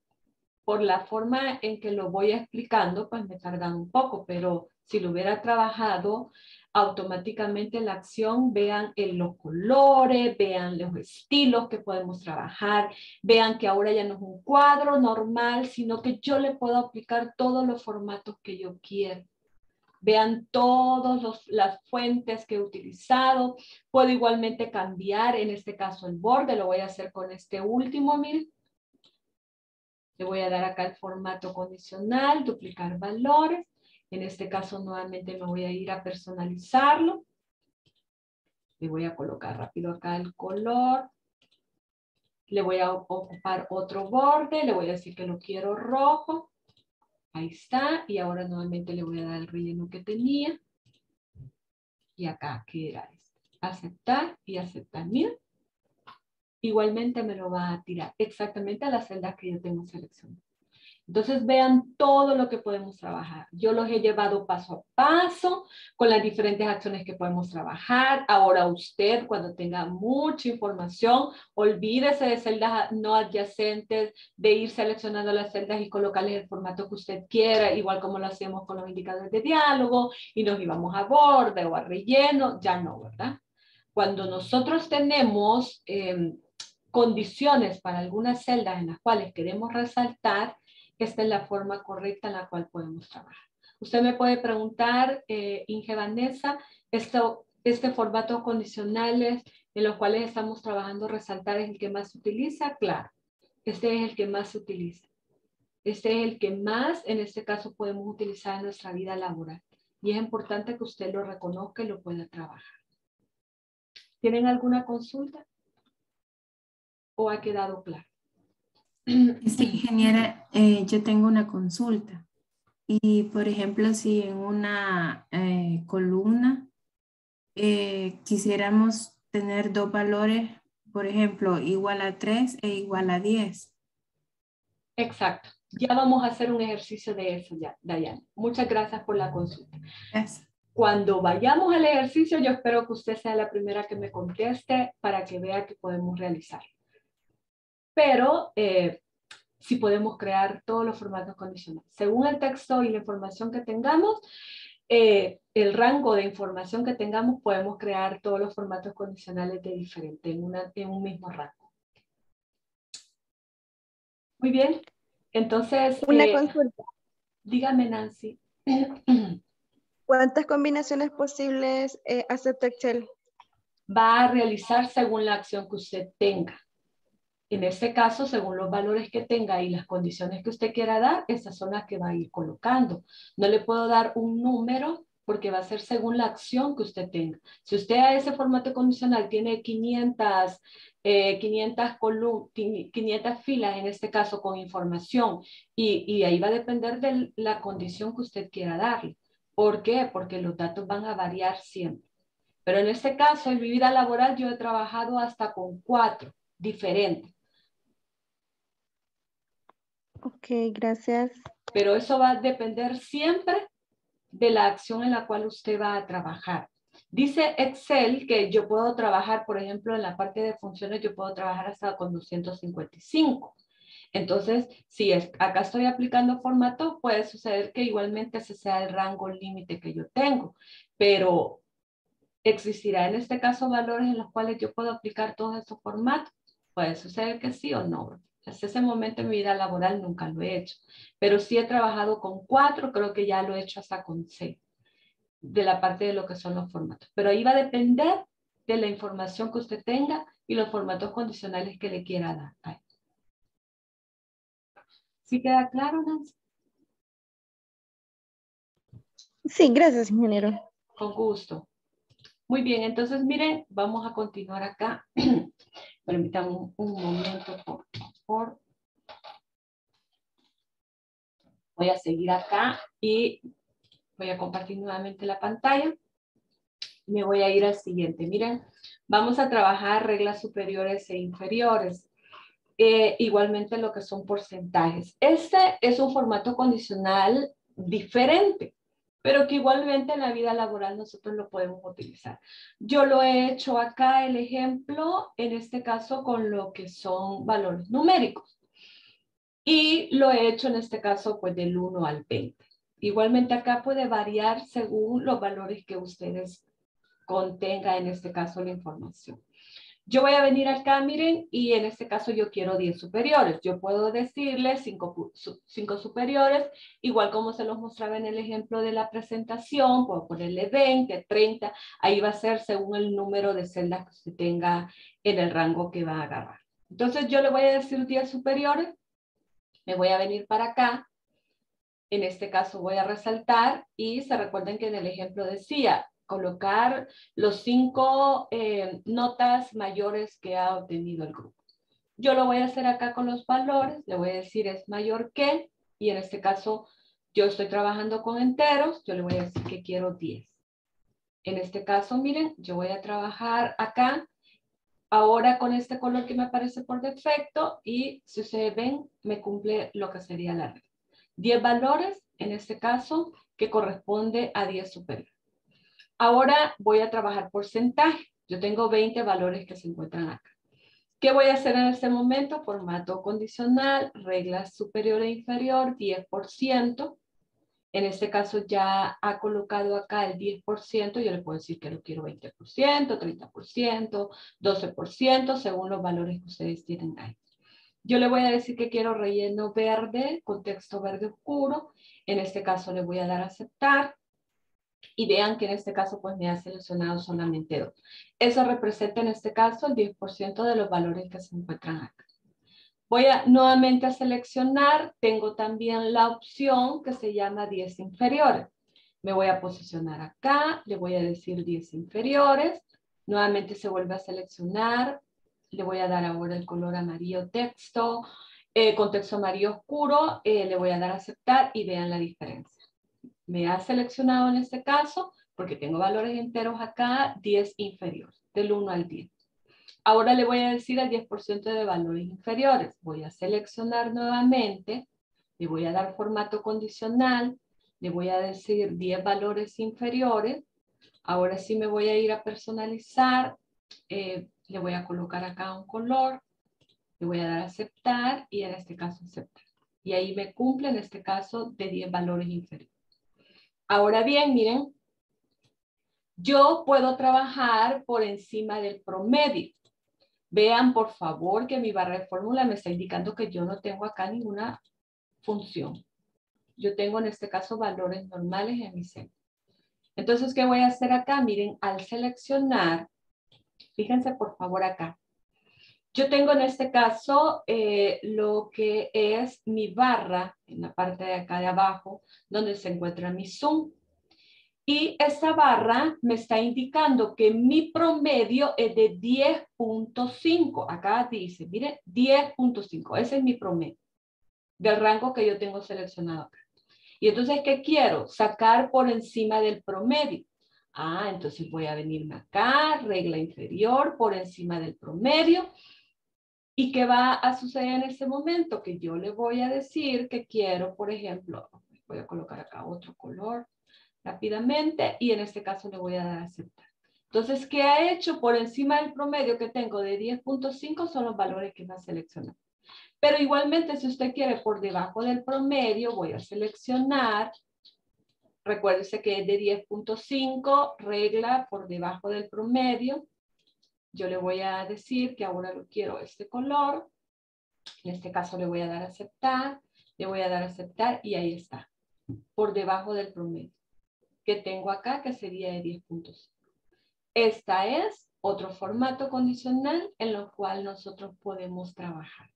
por la forma en que lo voy explicando, pues me tardan un poco. Pero si lo hubiera trabajado automáticamente la acción, vean en los colores, vean los estilos que podemos trabajar, vean que ahora ya no es un cuadro normal, sino que yo le puedo aplicar todos los formatos que yo quiero. Vean todas las fuentes que he utilizado. Puedo igualmente cambiar, en este caso, el borde. Lo voy a hacer con este último, miren. Le voy a dar acá el formato condicional, duplicar valores. En este caso, nuevamente, me voy a ir a personalizarlo. Le voy a colocar rápido acá el color. Le voy a ocupar otro borde. Le voy a decir que lo quiero rojo. Ahí está, y ahora nuevamente le voy a dar el relleno que tenía. Y acá, ¿qué era este? Aceptar y aceptar. Mira. Igualmente me lo va a tirar exactamente a las celdas que yo tengo seleccionadas. Entonces vean todo lo que podemos trabajar. Yo los he llevado paso a paso con las diferentes acciones que podemos trabajar. Ahora usted, cuando tenga mucha información, olvídese de celdas no adyacentes, de ir seleccionando las celdas y colocarles el formato que usted quiera, igual como lo hacemos con los indicadores de diálogo y nos íbamos a borde o a relleno. Ya no, ¿verdad? Cuando nosotros tenemos eh, condiciones para algunas celdas en las cuales queremos resaltar, esta es la forma correcta en la cual podemos trabajar. Usted me puede preguntar, eh, Inge Vanessa, esto, este formato condicionales en los cuales estamos trabajando, resaltar es el que más se utiliza. Claro, este es el que más se utiliza. Este es el que más, en este caso, podemos utilizar en nuestra vida laboral. Y es importante que usted lo reconozca y lo pueda trabajar. ¿Tienen alguna consulta? ¿O ha quedado claro? Sí, ingeniera, eh, yo tengo una consulta y, por ejemplo, si en una eh, columna eh, quisiéramos tener dos valores, por ejemplo, igual a tres e igual a diez. Exacto. Ya vamos a hacer un ejercicio de eso ya, Dayana. Muchas gracias por la consulta. Gracias. Cuando vayamos al ejercicio, yo espero que usted sea la primera que me conteste para que vea que podemos realizarlo. Pero eh, sí podemos crear todos los formatos condicionales. Según el texto y la información que tengamos, eh, el rango de información que tengamos, podemos crear todos los formatos condicionales de diferente, en, una, en un mismo rango. Muy bien. Entonces... Una eh, consulta. Dígame, Nancy. ¿Cuántas combinaciones posibles eh, acepta Excel? Va a realizar según la acción que usted tenga. En este caso, según los valores que tenga y las condiciones que usted quiera dar, esas son las que va a ir colocando. No le puedo dar un número porque va a ser según la acción que usted tenga. Si usted a ese formato condicional tiene quinientas, eh, quinientas, quinientas filas, en este caso con información, y, y ahí va a depender de la condición que usted quiera darle. ¿Por qué? Porque los datos van a variar siempre. Pero en este caso, en mi vida laboral, yo he trabajado hasta con cuatro diferentes. Ok, gracias. Pero eso va a depender siempre de la acción en la cual usted va a trabajar. Dice Excel que yo puedo trabajar, por ejemplo, en la parte de funciones, yo puedo trabajar hasta con doscientos cincuenta y cinco. Entonces, si es, acá estoy aplicando formato, puede suceder que igualmente ese sea el rango límite que yo tengo. Pero existirá en este caso valores en los cuales yo puedo aplicar todos estos formatos. Puede suceder que sí o no. Hasta ese momento en mi vida laboral nunca lo he hecho. Pero sí he trabajado con cuatro, creo que ya lo he hecho hasta con seis, de la parte de lo que son los formatos. Pero ahí va a depender de la información que usted tenga y los formatos condicionales que le quiera dar. ¿Sí queda claro, Nancy? Sí, gracias, ingeniero. Con gusto. Muy bien, entonces miren, vamos a continuar acá. Permítanme un, un momento, por favor. Voy a seguir acá y voy a compartir nuevamente la pantalla. Me voy a ir al siguiente. Miren, vamos a trabajar reglas superiores e inferiores. Eh, igualmente lo que son porcentajes. Este es un formato condicional diferente, pero que igualmente en la vida laboral nosotros lo podemos utilizar. Yo lo he hecho acá, el ejemplo, en este caso con lo que son valores numéricos. Y lo he hecho en este caso pues del uno al veinte. Igualmente acá puede variar según los valores que ustedes contenga en este caso la información. Yo voy a venir acá, miren, y en este caso yo quiero diez superiores. Yo puedo decirle cinco superiores, igual como se los mostraba en el ejemplo de la presentación, puedo ponerle veinte, treinta, ahí va a ser según el número de celdas que usted tenga en el rango que va a agarrar. Entonces yo le voy a decir diez superiores, me voy a venir para acá, en este caso voy a resaltar, y se recuerden que en el ejemplo decía, colocar los cinco eh, notas mayores que ha obtenido el grupo. Yo lo voy a hacer acá con los valores, le voy a decir es mayor que, y en este caso yo estoy trabajando con enteros, yo le voy a decir que quiero diez. En este caso, miren, yo voy a trabajar acá, ahora con este color que me aparece por defecto, y si ustedes ven, me cumple lo que sería la regla. diez valores, en este caso, que corresponde a diez superiores. Ahora voy a trabajar porcentaje. Yo tengo veinte valores que se encuentran acá. ¿Qué voy a hacer en este momento? Formato condicional, reglas superior e inferior, diez por ciento. En este caso ya ha colocado acá el diez por ciento. Yo le puedo decir que lo quiero veinte por ciento, treinta por ciento, doce por ciento, según los valores que ustedes tienen ahí. Yo le voy a decir que quiero relleno verde, contexto verde oscuro. En este caso le voy a dar a aceptar. Y vean que en este caso pues me ha seleccionado solamente dos. Eso representa en este caso el diez por ciento de los valores que se encuentran acá. Voy a nuevamente a seleccionar. Tengo también la opción que se llama diez inferiores. Me voy a posicionar acá. Le voy a decir diez inferiores. Nuevamente se vuelve a seleccionar. Le voy a dar ahora el color amarillo texto. Eh, contexto amarillo oscuro. Eh, le voy a dar a aceptar y vean la diferencia. Me ha seleccionado en este caso, porque tengo valores enteros acá, diez inferiores, del uno al diez. Ahora le voy a decir al diez por ciento de valores inferiores. Voy a seleccionar nuevamente, le voy a dar formato condicional, le voy a decir diez valores inferiores. Ahora sí me voy a ir a personalizar, eh, le voy a colocar acá un color, le voy a dar a aceptar y en este caso aceptar. Y ahí me cumple en este caso de diez valores inferiores. Ahora bien, miren, yo puedo trabajar por encima del promedio. Vean, por favor, que mi barra de fórmula me está indicando que yo no tengo acá ninguna función. Yo tengo en este caso valores normales en mi celda. Entonces, ¿qué voy a hacer acá? Miren, al seleccionar, fíjense por favor acá. Yo tengo en este caso eh, lo que es mi barra, en la parte de acá de abajo, donde se encuentra mi zoom. Y esta barra me está indicando que mi promedio es de diez punto cinco. Acá dice, miren, diez punto cinco. Ese es mi promedio del rango que yo tengo seleccionado acá. Y entonces, ¿qué quiero? Sacar por encima del promedio. Ah, entonces voy a venirme acá, regla inferior, por encima del promedio. ¿Y qué va a suceder en este momento? Que yo le voy a decir que quiero, por ejemplo, voy a colocar acá otro color rápidamente y en este caso le voy a dar a aceptar. Entonces, ¿qué ha hecho? Por encima del promedio que tengo de diez punto cinco son los valores que va a seleccionar. Pero igualmente, si usted quiere por debajo del promedio, voy a seleccionar. Recuérdese que es de diez punto cinco, regla por debajo del promedio. Yo le voy a decir que ahora lo quiero este color. En este caso le voy a dar a aceptar. Le voy a dar a aceptar y ahí está. Por debajo del promedio. Que tengo acá que sería de diez puntos. Esta es otro formato condicional en lo cual nosotros podemos trabajar.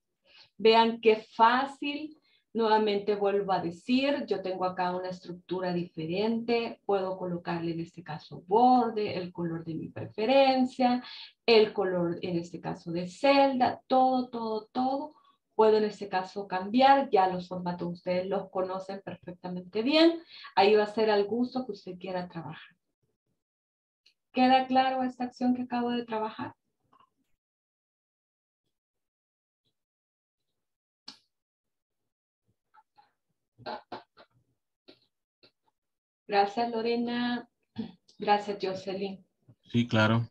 Vean qué fácil. Nuevamente vuelvo a decir, yo tengo acá una estructura diferente, puedo colocarle en este caso borde, el color de mi preferencia, el color en este caso de celda, todo, todo, todo. Puedo en este caso cambiar, ya los formatos ustedes los conocen perfectamente bien. Ahí va a ser al gusto que usted quiera trabajar. ¿Queda claro esta acción que acabo de trabajar? Gracias, Lorena. Gracias, Jocelyn. Sí, claro.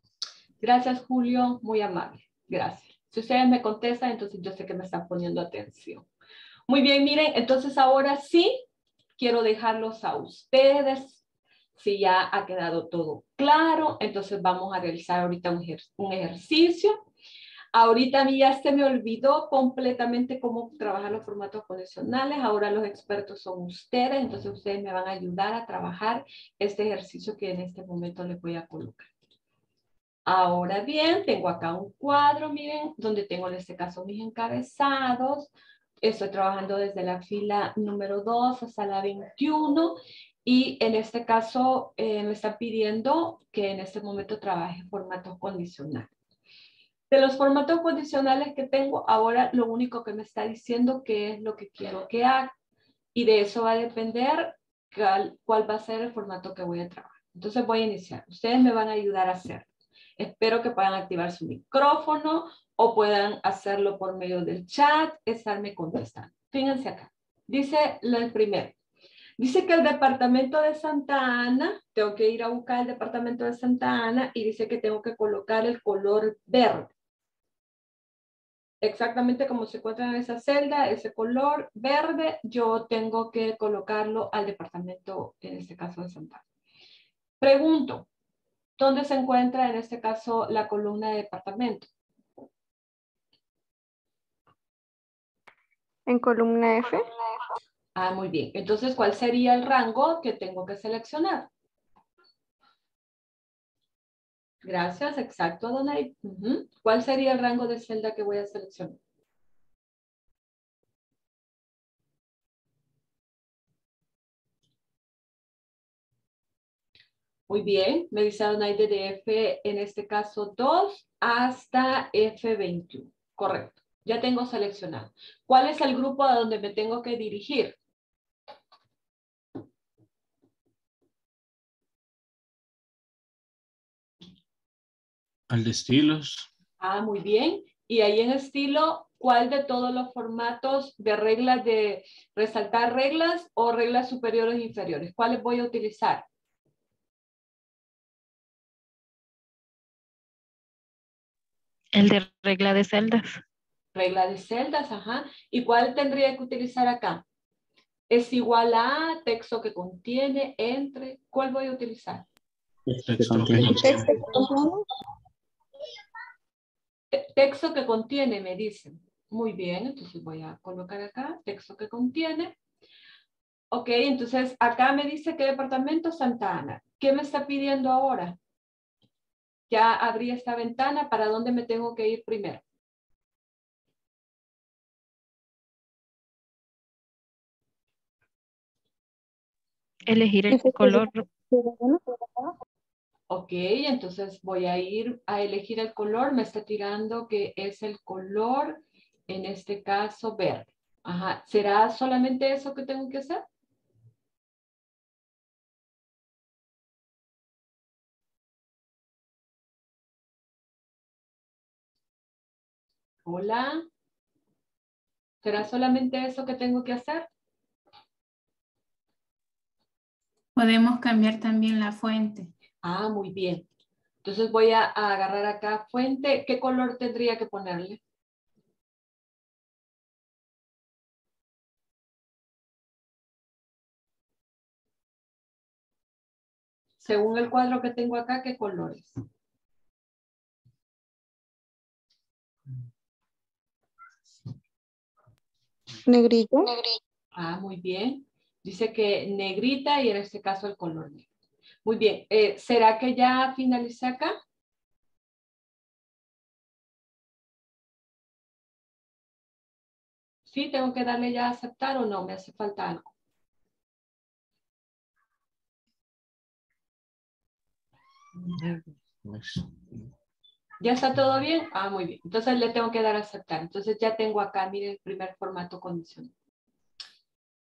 Gracias, Julio. Muy amable. Gracias. Si ustedes me contestan, entonces yo sé que me están poniendo atención. Muy bien, miren, entonces ahora sí quiero dejarlos a ustedes si ya ha quedado todo claro. Entonces vamos a realizar ahorita un, ejer un ejercicio. Ahorita a mí ya se me olvidó completamente cómo trabajar los formatos condicionales. Ahora los expertos son ustedes, entonces ustedes me van a ayudar a trabajar este ejercicio que en este momento les voy a colocar. Ahora bien, tengo acá un cuadro, miren, donde tengo en este caso mis encabezados. Estoy trabajando desde la fila número dos hasta la veintiuno. Y en este caso eh, me están pidiendo que en este momento trabaje formatos condicionales. De los formatos condicionales que tengo, ahora lo único que me está diciendo qué es lo que quiero que haga. Y de eso va a depender cuál, cuál va a ser el formato que voy a trabajar. Entonces voy a iniciar. Ustedes me van a ayudar a hacerlo. Espero que puedan activar su micrófono o puedan hacerlo por medio del chat, estarme contestando. Fíjense acá. Dice el primero. Dice que el departamento de Santa Ana, tengo que ir a buscar el departamento de Santa Ana y dice que tengo que colocar el color verde. Exactamente como se encuentra en esa celda, ese color verde, yo tengo que colocarlo al departamento, en este caso de Santa Ana. Pregunto, ¿dónde se encuentra en este caso la columna de departamento? En columna F. Ah, muy bien. Entonces, ¿cuál sería el rango que tengo que seleccionar? Gracias, exacto, Donay. Uh-huh. ¿Cuál sería el rango de celda que voy a seleccionar? Muy bien, me dice Donay desde F, en este caso dos hasta F veintiuno. Correcto, ya tengo seleccionado. ¿Cuál es el grupo a donde me tengo que dirigir? Al de estilos. Ah, muy bien. Y ahí en estilo, ¿cuál de todos los formatos de reglas de resaltar reglas o reglas superiores e inferiores? ¿Cuáles voy a utilizar? El de regla de celdas. Regla de celdas, ajá. ¿Y cuál tendría que utilizar acá? Es igual a texto que contiene, entre. ¿Cuál voy a utilizar? El texto que contiene. Texto que contiene, me dicen. Muy bien, entonces voy a colocar acá, texto que contiene. Ok, entonces acá me dice que departamento Santa Ana. ¿Qué me está pidiendo ahora? Ya abrí esta ventana, ¿para dónde me tengo que ir primero? Elegir el color. Ok, entonces voy a ir a elegir el color. Me está tirando que es el color, en este caso, verde. Ajá. ¿Será solamente eso que tengo que hacer? Hola. ¿Será solamente eso que tengo que hacer? Podemos cambiar también la fuente. Ah, muy bien. Entonces voy a, a agarrar acá fuente. ¿Qué color tendría que ponerle? Según el cuadro que tengo acá, ¿qué colores? Negrito. Negrito. Ah, muy bien. Dice que negrita y en este caso el color negro. Muy bien, eh, ¿será que ya finalicé acá? Sí, tengo que darle ya a aceptar o no, me hace falta algo. ¿Ya está todo bien? Ah, muy bien. Entonces le tengo que dar a aceptar. Entonces ya tengo acá, miren, el primer formato condicional.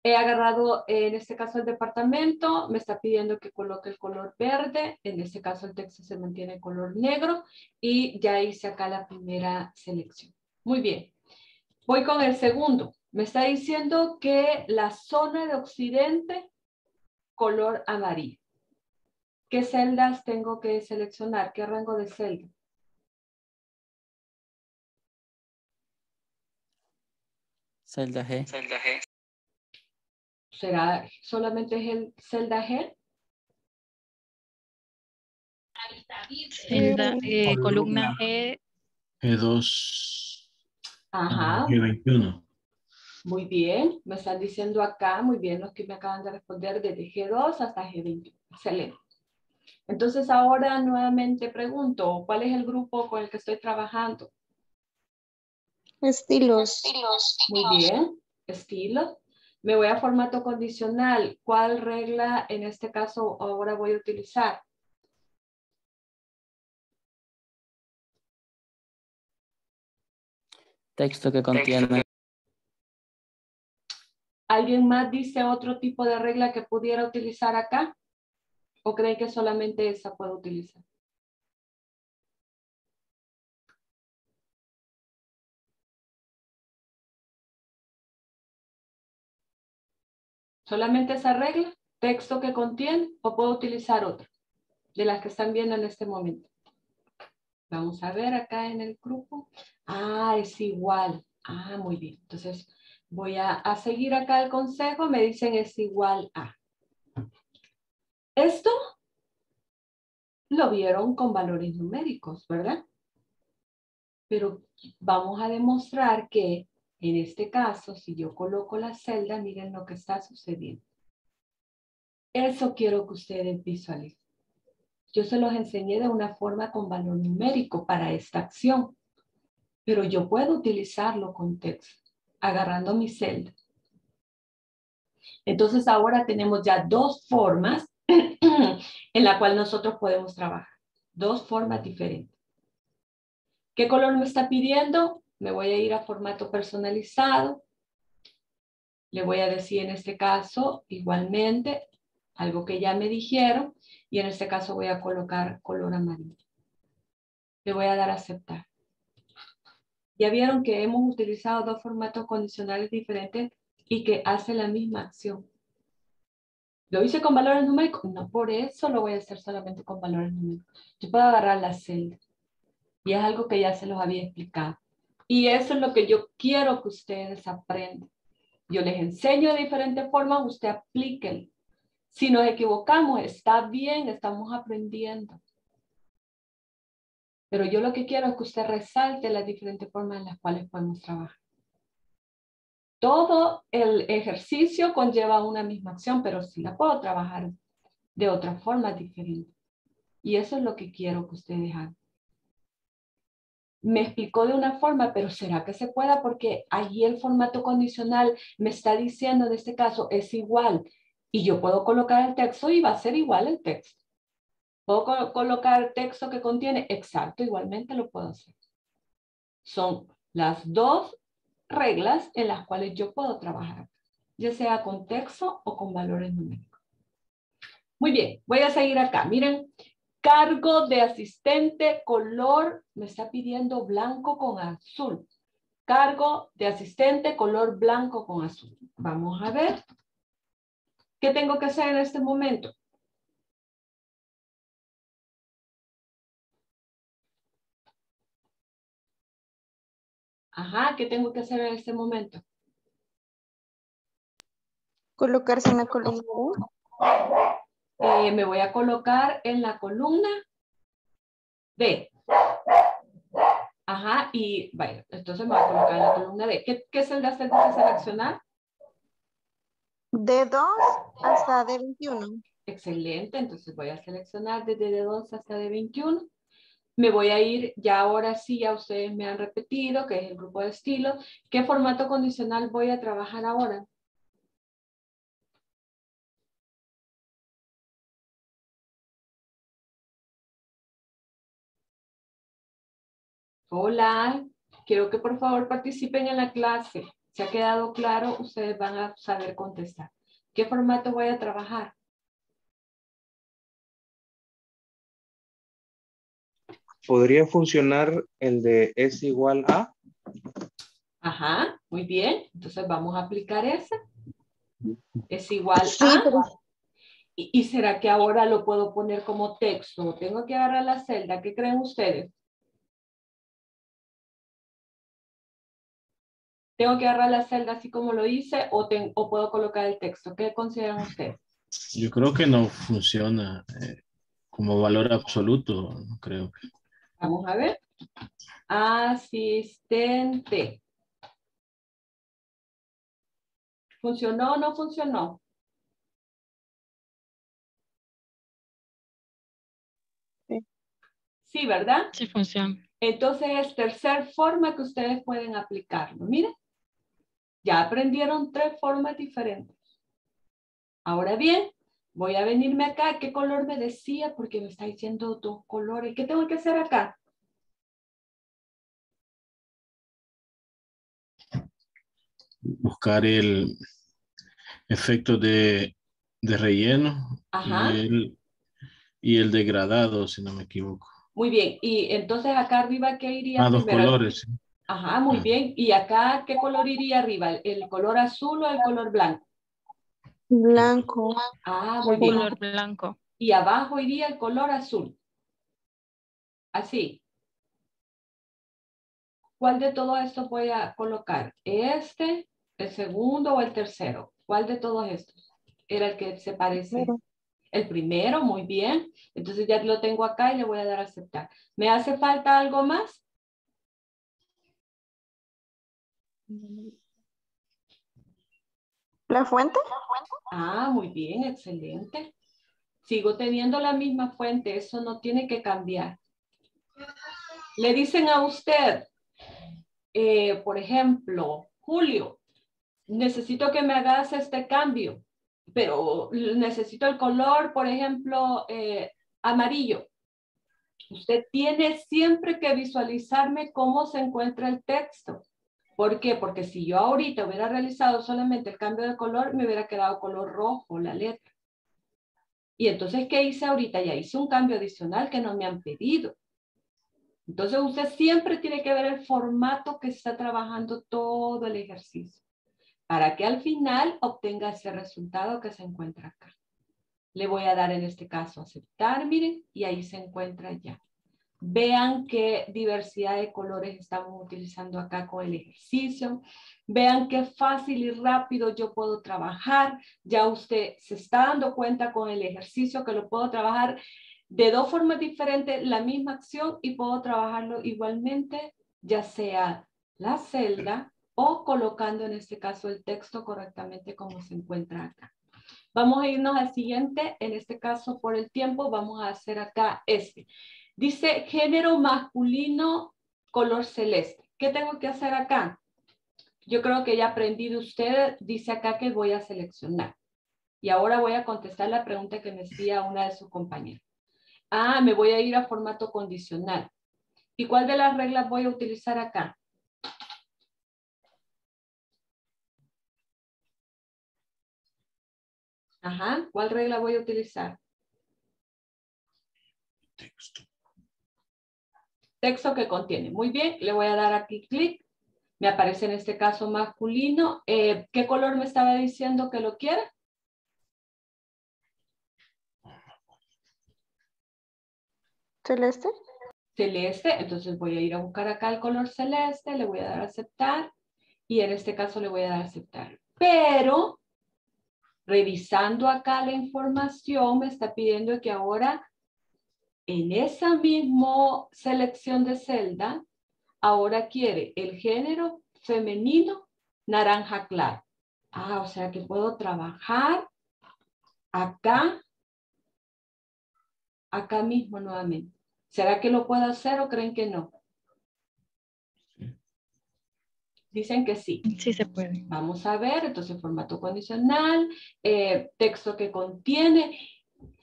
He agarrado, en este caso, el departamento. Me está pidiendo que coloque el color verde. En este caso, el texto se mantiene en color negro. Y ya hice acá la primera selección. Muy bien. Voy con el segundo. Me está diciendo que la zona de occidente, color amarillo. ¿Qué celdas tengo que seleccionar? ¿Qué rango de celda? Celda G. Celda G. ¿Será solamente el celda G? en la eh, columna G. G dos. Ajá. G veintiuno. Muy bien, me están diciendo acá, muy bien los que me acaban de responder desde G dos hasta G veintiuno. Excelente. Entonces ahora nuevamente pregunto, ¿cuál es el grupo con el que estoy trabajando? Estilos. Estilos. Muy bien, estilos. Me voy a formato condicional. ¿Cuál regla en este caso ahora voy a utilizar? Texto que contiene. ¿Alguien más dice otro tipo de regla que pudiera utilizar acá? ¿O creen que solamente esa puedo utilizar? ¿Solamente esa regla? ¿Texto que contiene? ¿O puedo utilizar otra? De las que están viendo en este momento. Vamos a ver acá en el grupo. Ah, es igual. Ah, muy bien. Entonces... voy a, a seguir acá el consejo. Me dicen es igual a. Esto lo vieron con valores numéricos, ¿verdad? Pero vamos a demostrar que en este caso, si yo coloco la celda, miren lo que está sucediendo. Eso quiero que ustedes visualicen. Yo se los enseñé de una forma con valor numérico para esta acción. Pero yo puedo utilizarlo con texto, agarrando mi celda. Entonces ahora tenemos ya dos formas en la cual nosotros podemos trabajar. Dos formas diferentes. ¿Qué color me está pidiendo? Me voy a ir a formato personalizado. Le voy a decir en este caso igualmente algo que ya me dijeron y en este caso voy a colocar color amarillo. Le voy a dar a aceptar. Ya vieron que hemos utilizado dos formatos condicionales diferentes y que hacen la misma acción. ¿Lo hice con valores numéricos? No, por eso lo voy a hacer solamente con valores numéricos. Yo puedo agarrar la celda. Y es algo que ya se los había explicado. Y eso es lo que yo quiero que ustedes aprendan. Yo les enseño de diferentes formas, usted aplíquenlo. Si nos equivocamos, está bien, estamos aprendiendo. Pero yo lo que quiero es que usted resalte las diferentes formas en las cuales podemos trabajar. Todo el ejercicio conlleva una misma acción, pero sí la puedo trabajar de otra forma diferente. Y eso es lo que quiero que ustedes hagan. Me explicó de una forma, pero ¿será que se pueda? Porque allí el formato condicional me está diciendo, en este caso, es igual. Y yo puedo colocar el texto y va a ser igual el texto. ¿Puedo colocar texto que contiene? Exacto, igualmente lo puedo hacer. Son las dos reglas en las cuales yo puedo trabajar, ya sea con texto o con valores numéricos. Muy bien, voy a seguir acá. Miren, cargo de asistente, color, me está pidiendo blanco con azul. Cargo de asistente, color blanco con azul. Vamos a ver. ¿Qué tengo que hacer en este momento? Ajá, ¿qué tengo que hacer en este momento? Colocarse en la columna. Eh, me voy a colocar en la columna D. Ajá, y bueno, entonces me voy a colocar en la columna D. ¿Qué, qué celdas tengo que seleccionar? D dos hasta D veintiuno. Excelente, entonces voy a seleccionar desde D dos hasta D veintiuno. Me voy a ir, ya ahora sí, ya ustedes me han repetido, que es el grupo de estilos. ¿Qué formato condicional voy a trabajar ahora? Hola, quiero que por favor participen en la clase. Si ha quedado claro, ustedes van a saber contestar. ¿Qué formato voy a trabajar? ¿Podría funcionar el de es igual a? Ajá, muy bien. Entonces vamos a aplicar ese. Es igual sí, a. Pero... ¿Y, ¿Y será que ahora lo puedo poner como texto? Tengo que agarrar la celda. ¿Qué creen ustedes? ¿Tengo que agarrar la celda así como lo hice o, ten, o puedo colocar el texto? ¿Qué consideran ustedes? Yo creo que no funciona. Eh. como valor absoluto, no creo. Vamos a ver. Asistente. ¿Funcionó o no funcionó? Sí. Sí, ¿verdad? Sí, funciona. Entonces es tercera forma que ustedes pueden aplicarlo. Miren, ya aprendieron tres formas diferentes. Ahora bien, voy a venirme acá. ¿Qué color me decía? Porque me está diciendo dos colores. ¿Qué tengo que hacer acá? Buscar el efecto de, de relleno. Ajá. Y, el, y el degradado, si no me equivoco. Muy bien. Y entonces acá arriba, ¿qué iría? Ah, dos primero? Colores. Ajá, muy ah. bien. ¿Y acá qué color iría arriba? ¿El color azul o el color blanco? Blanco. Ah, muy bien. Color blanco. Y abajo iría el color azul. Así. ¿Cuál de todo esto voy a colocar? ¿Este, el segundo o el tercero? ¿Cuál de todos estos? Era el que se parece. El primero, muy bien. Entonces ya lo tengo acá y le voy a dar a aceptar. ¿Me hace falta algo más? ¿La fuente? Ah, muy bien, excelente. Sigo teniendo la misma fuente, eso no tiene que cambiar. Le dicen a usted... Eh, por ejemplo, Julio, necesito que me hagas este cambio, pero necesito el color, por ejemplo, eh, amarillo. Usted tiene siempre que visualizarme cómo se encuentra el texto. ¿Por qué? Porque si yo ahorita hubiera realizado solamente el cambio de color, me hubiera quedado color rojo la letra. Y entonces, ¿qué hice ahorita? Ya hice un cambio adicional que no me han pedido. Entonces usted siempre tiene que ver el formato que está trabajando todo el ejercicio para que al final obtenga ese resultado que se encuentra acá. Le voy a dar en este caso aceptar, miren, y ahí se encuentra ya. Vean qué diversidad de colores estamos utilizando acá con el ejercicio. Vean qué fácil y rápido yo puedo trabajar. Ya usted se está dando cuenta con el ejercicio que lo puedo trabajar de dos formas diferentes, la misma acción, y puedo trabajarlo igualmente, ya sea la celda o colocando en este caso el texto correctamente como se encuentra acá. Vamos a irnos al siguiente. En este caso, por el tiempo, vamos a hacer acá este. Dice género masculino, color celeste. ¿Qué tengo que hacer acá? Yo creo que ya aprendí de ustedes. Dice acá que voy a seleccionar. Y ahora voy a contestar la pregunta que me hacía una de sus compañeras. Ah, me voy a ir a formato condicional. ¿Y cuál de las reglas voy a utilizar acá? Ajá, ¿cuál regla voy a utilizar? Texto. Texto que contiene. Muy bien, le voy a dar aquí clic. Me aparece en este caso masculino. Eh, ¿qué color me estaba diciendo que lo quiera? Celeste. Celeste, entonces voy a ir a buscar acá el color celeste, le voy a dar a aceptar y en este caso le voy a dar a aceptar. Pero, revisando acá la información, me está pidiendo que ahora en esa misma selección de celda, ahora quiere el género femenino naranja claro. Ah, o sea que puedo trabajar acá, acá mismo nuevamente. ¿Será que lo puedo hacer o creen que no? Dicen que sí. Sí se puede. Vamos a ver, entonces formato condicional, eh, texto que contiene.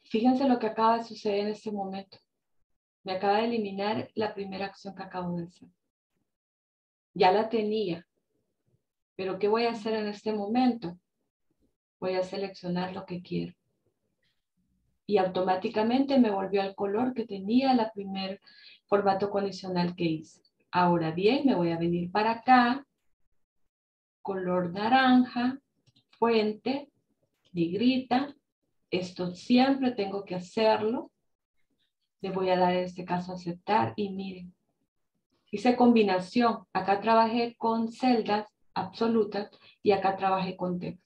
Fíjense lo que acaba de suceder en este momento. Me acaba de eliminar la primera acción que acabo de hacer. Ya la tenía. Pero ¿qué voy a hacer en este momento? Voy a seleccionar lo que quiero. Y automáticamente me volvió al color que tenía la primer formato condicional que hice. Ahora bien, me voy a venir para acá. Color naranja, fuente, negrita. Esto siempre tengo que hacerlo. Le voy a dar en este caso aceptar y miren. Hice combinación. Acá trabajé con celdas absolutas y acá trabajé con texto.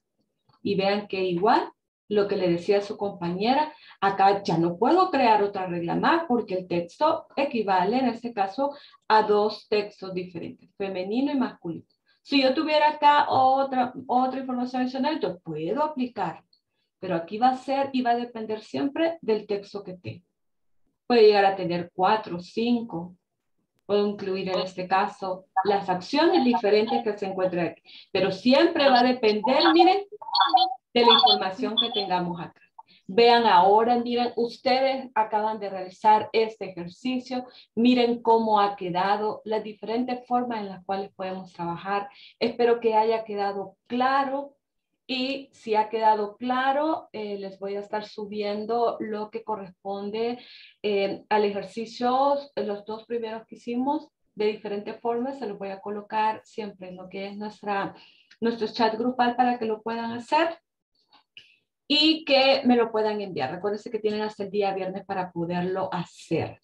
Y vean que igual lo que le decía a su compañera, acá ya no puedo crear otra regla más porque el texto equivale en este caso a dos textos diferentes, femenino y masculino. Si yo tuviera acá otra, otra información adicional, yo puedo aplicar, pero aquí va a ser y va a depender siempre del texto que tengo. Puede llegar a tener cuatro, cinco. Puedo incluir en este caso las acciones diferentes que se encuentran aquí. Pero siempre va a depender, miren, de la información que tengamos acá. Vean ahora, miren, ustedes acaban de realizar este ejercicio. Miren cómo ha quedado, las diferentes formas en las cuales podemos trabajar. Espero que haya quedado claro. Y si ha quedado claro, eh, les voy a estar subiendo lo que corresponde eh, al ejercicio, los dos primeros que hicimos, de diferentes formas, se los voy a colocar siempre en lo que es nuestra, nuestro chat grupal para que lo puedan hacer y que me lo puedan enviar. Recuérdense que tienen hasta el día viernes para poderlo hacer.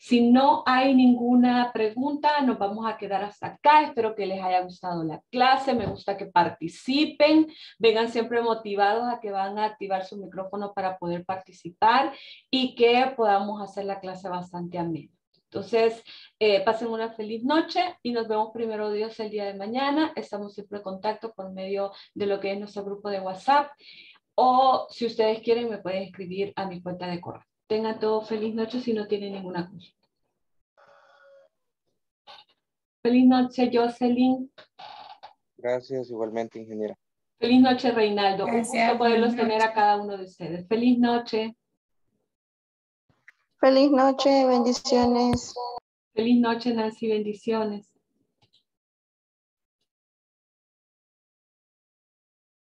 Si no hay ninguna pregunta, nos vamos a quedar hasta acá. Espero que les haya gustado la clase. Me gusta que participen. Vengan siempre motivados a que van a activar su micrófono para poder participar y que podamos hacer la clase bastante amena. Entonces, eh, pasen una feliz noche y nos vemos primero Dios el día de mañana. Estamos siempre en contacto por medio de lo que es nuestro grupo de WhatsApp. O si ustedes quieren, me pueden escribir a mi cuenta de correo. Tengan todos feliz noche si no tienen ninguna cosa. Feliz noche, Jocelyn. Gracias, igualmente, ingeniera. Feliz noche, Reinaldo. Gracias. Un gusto poderlos tener a cada uno de ustedes. Feliz noche. Feliz noche, bendiciones. Feliz noche, Nancy, bendiciones.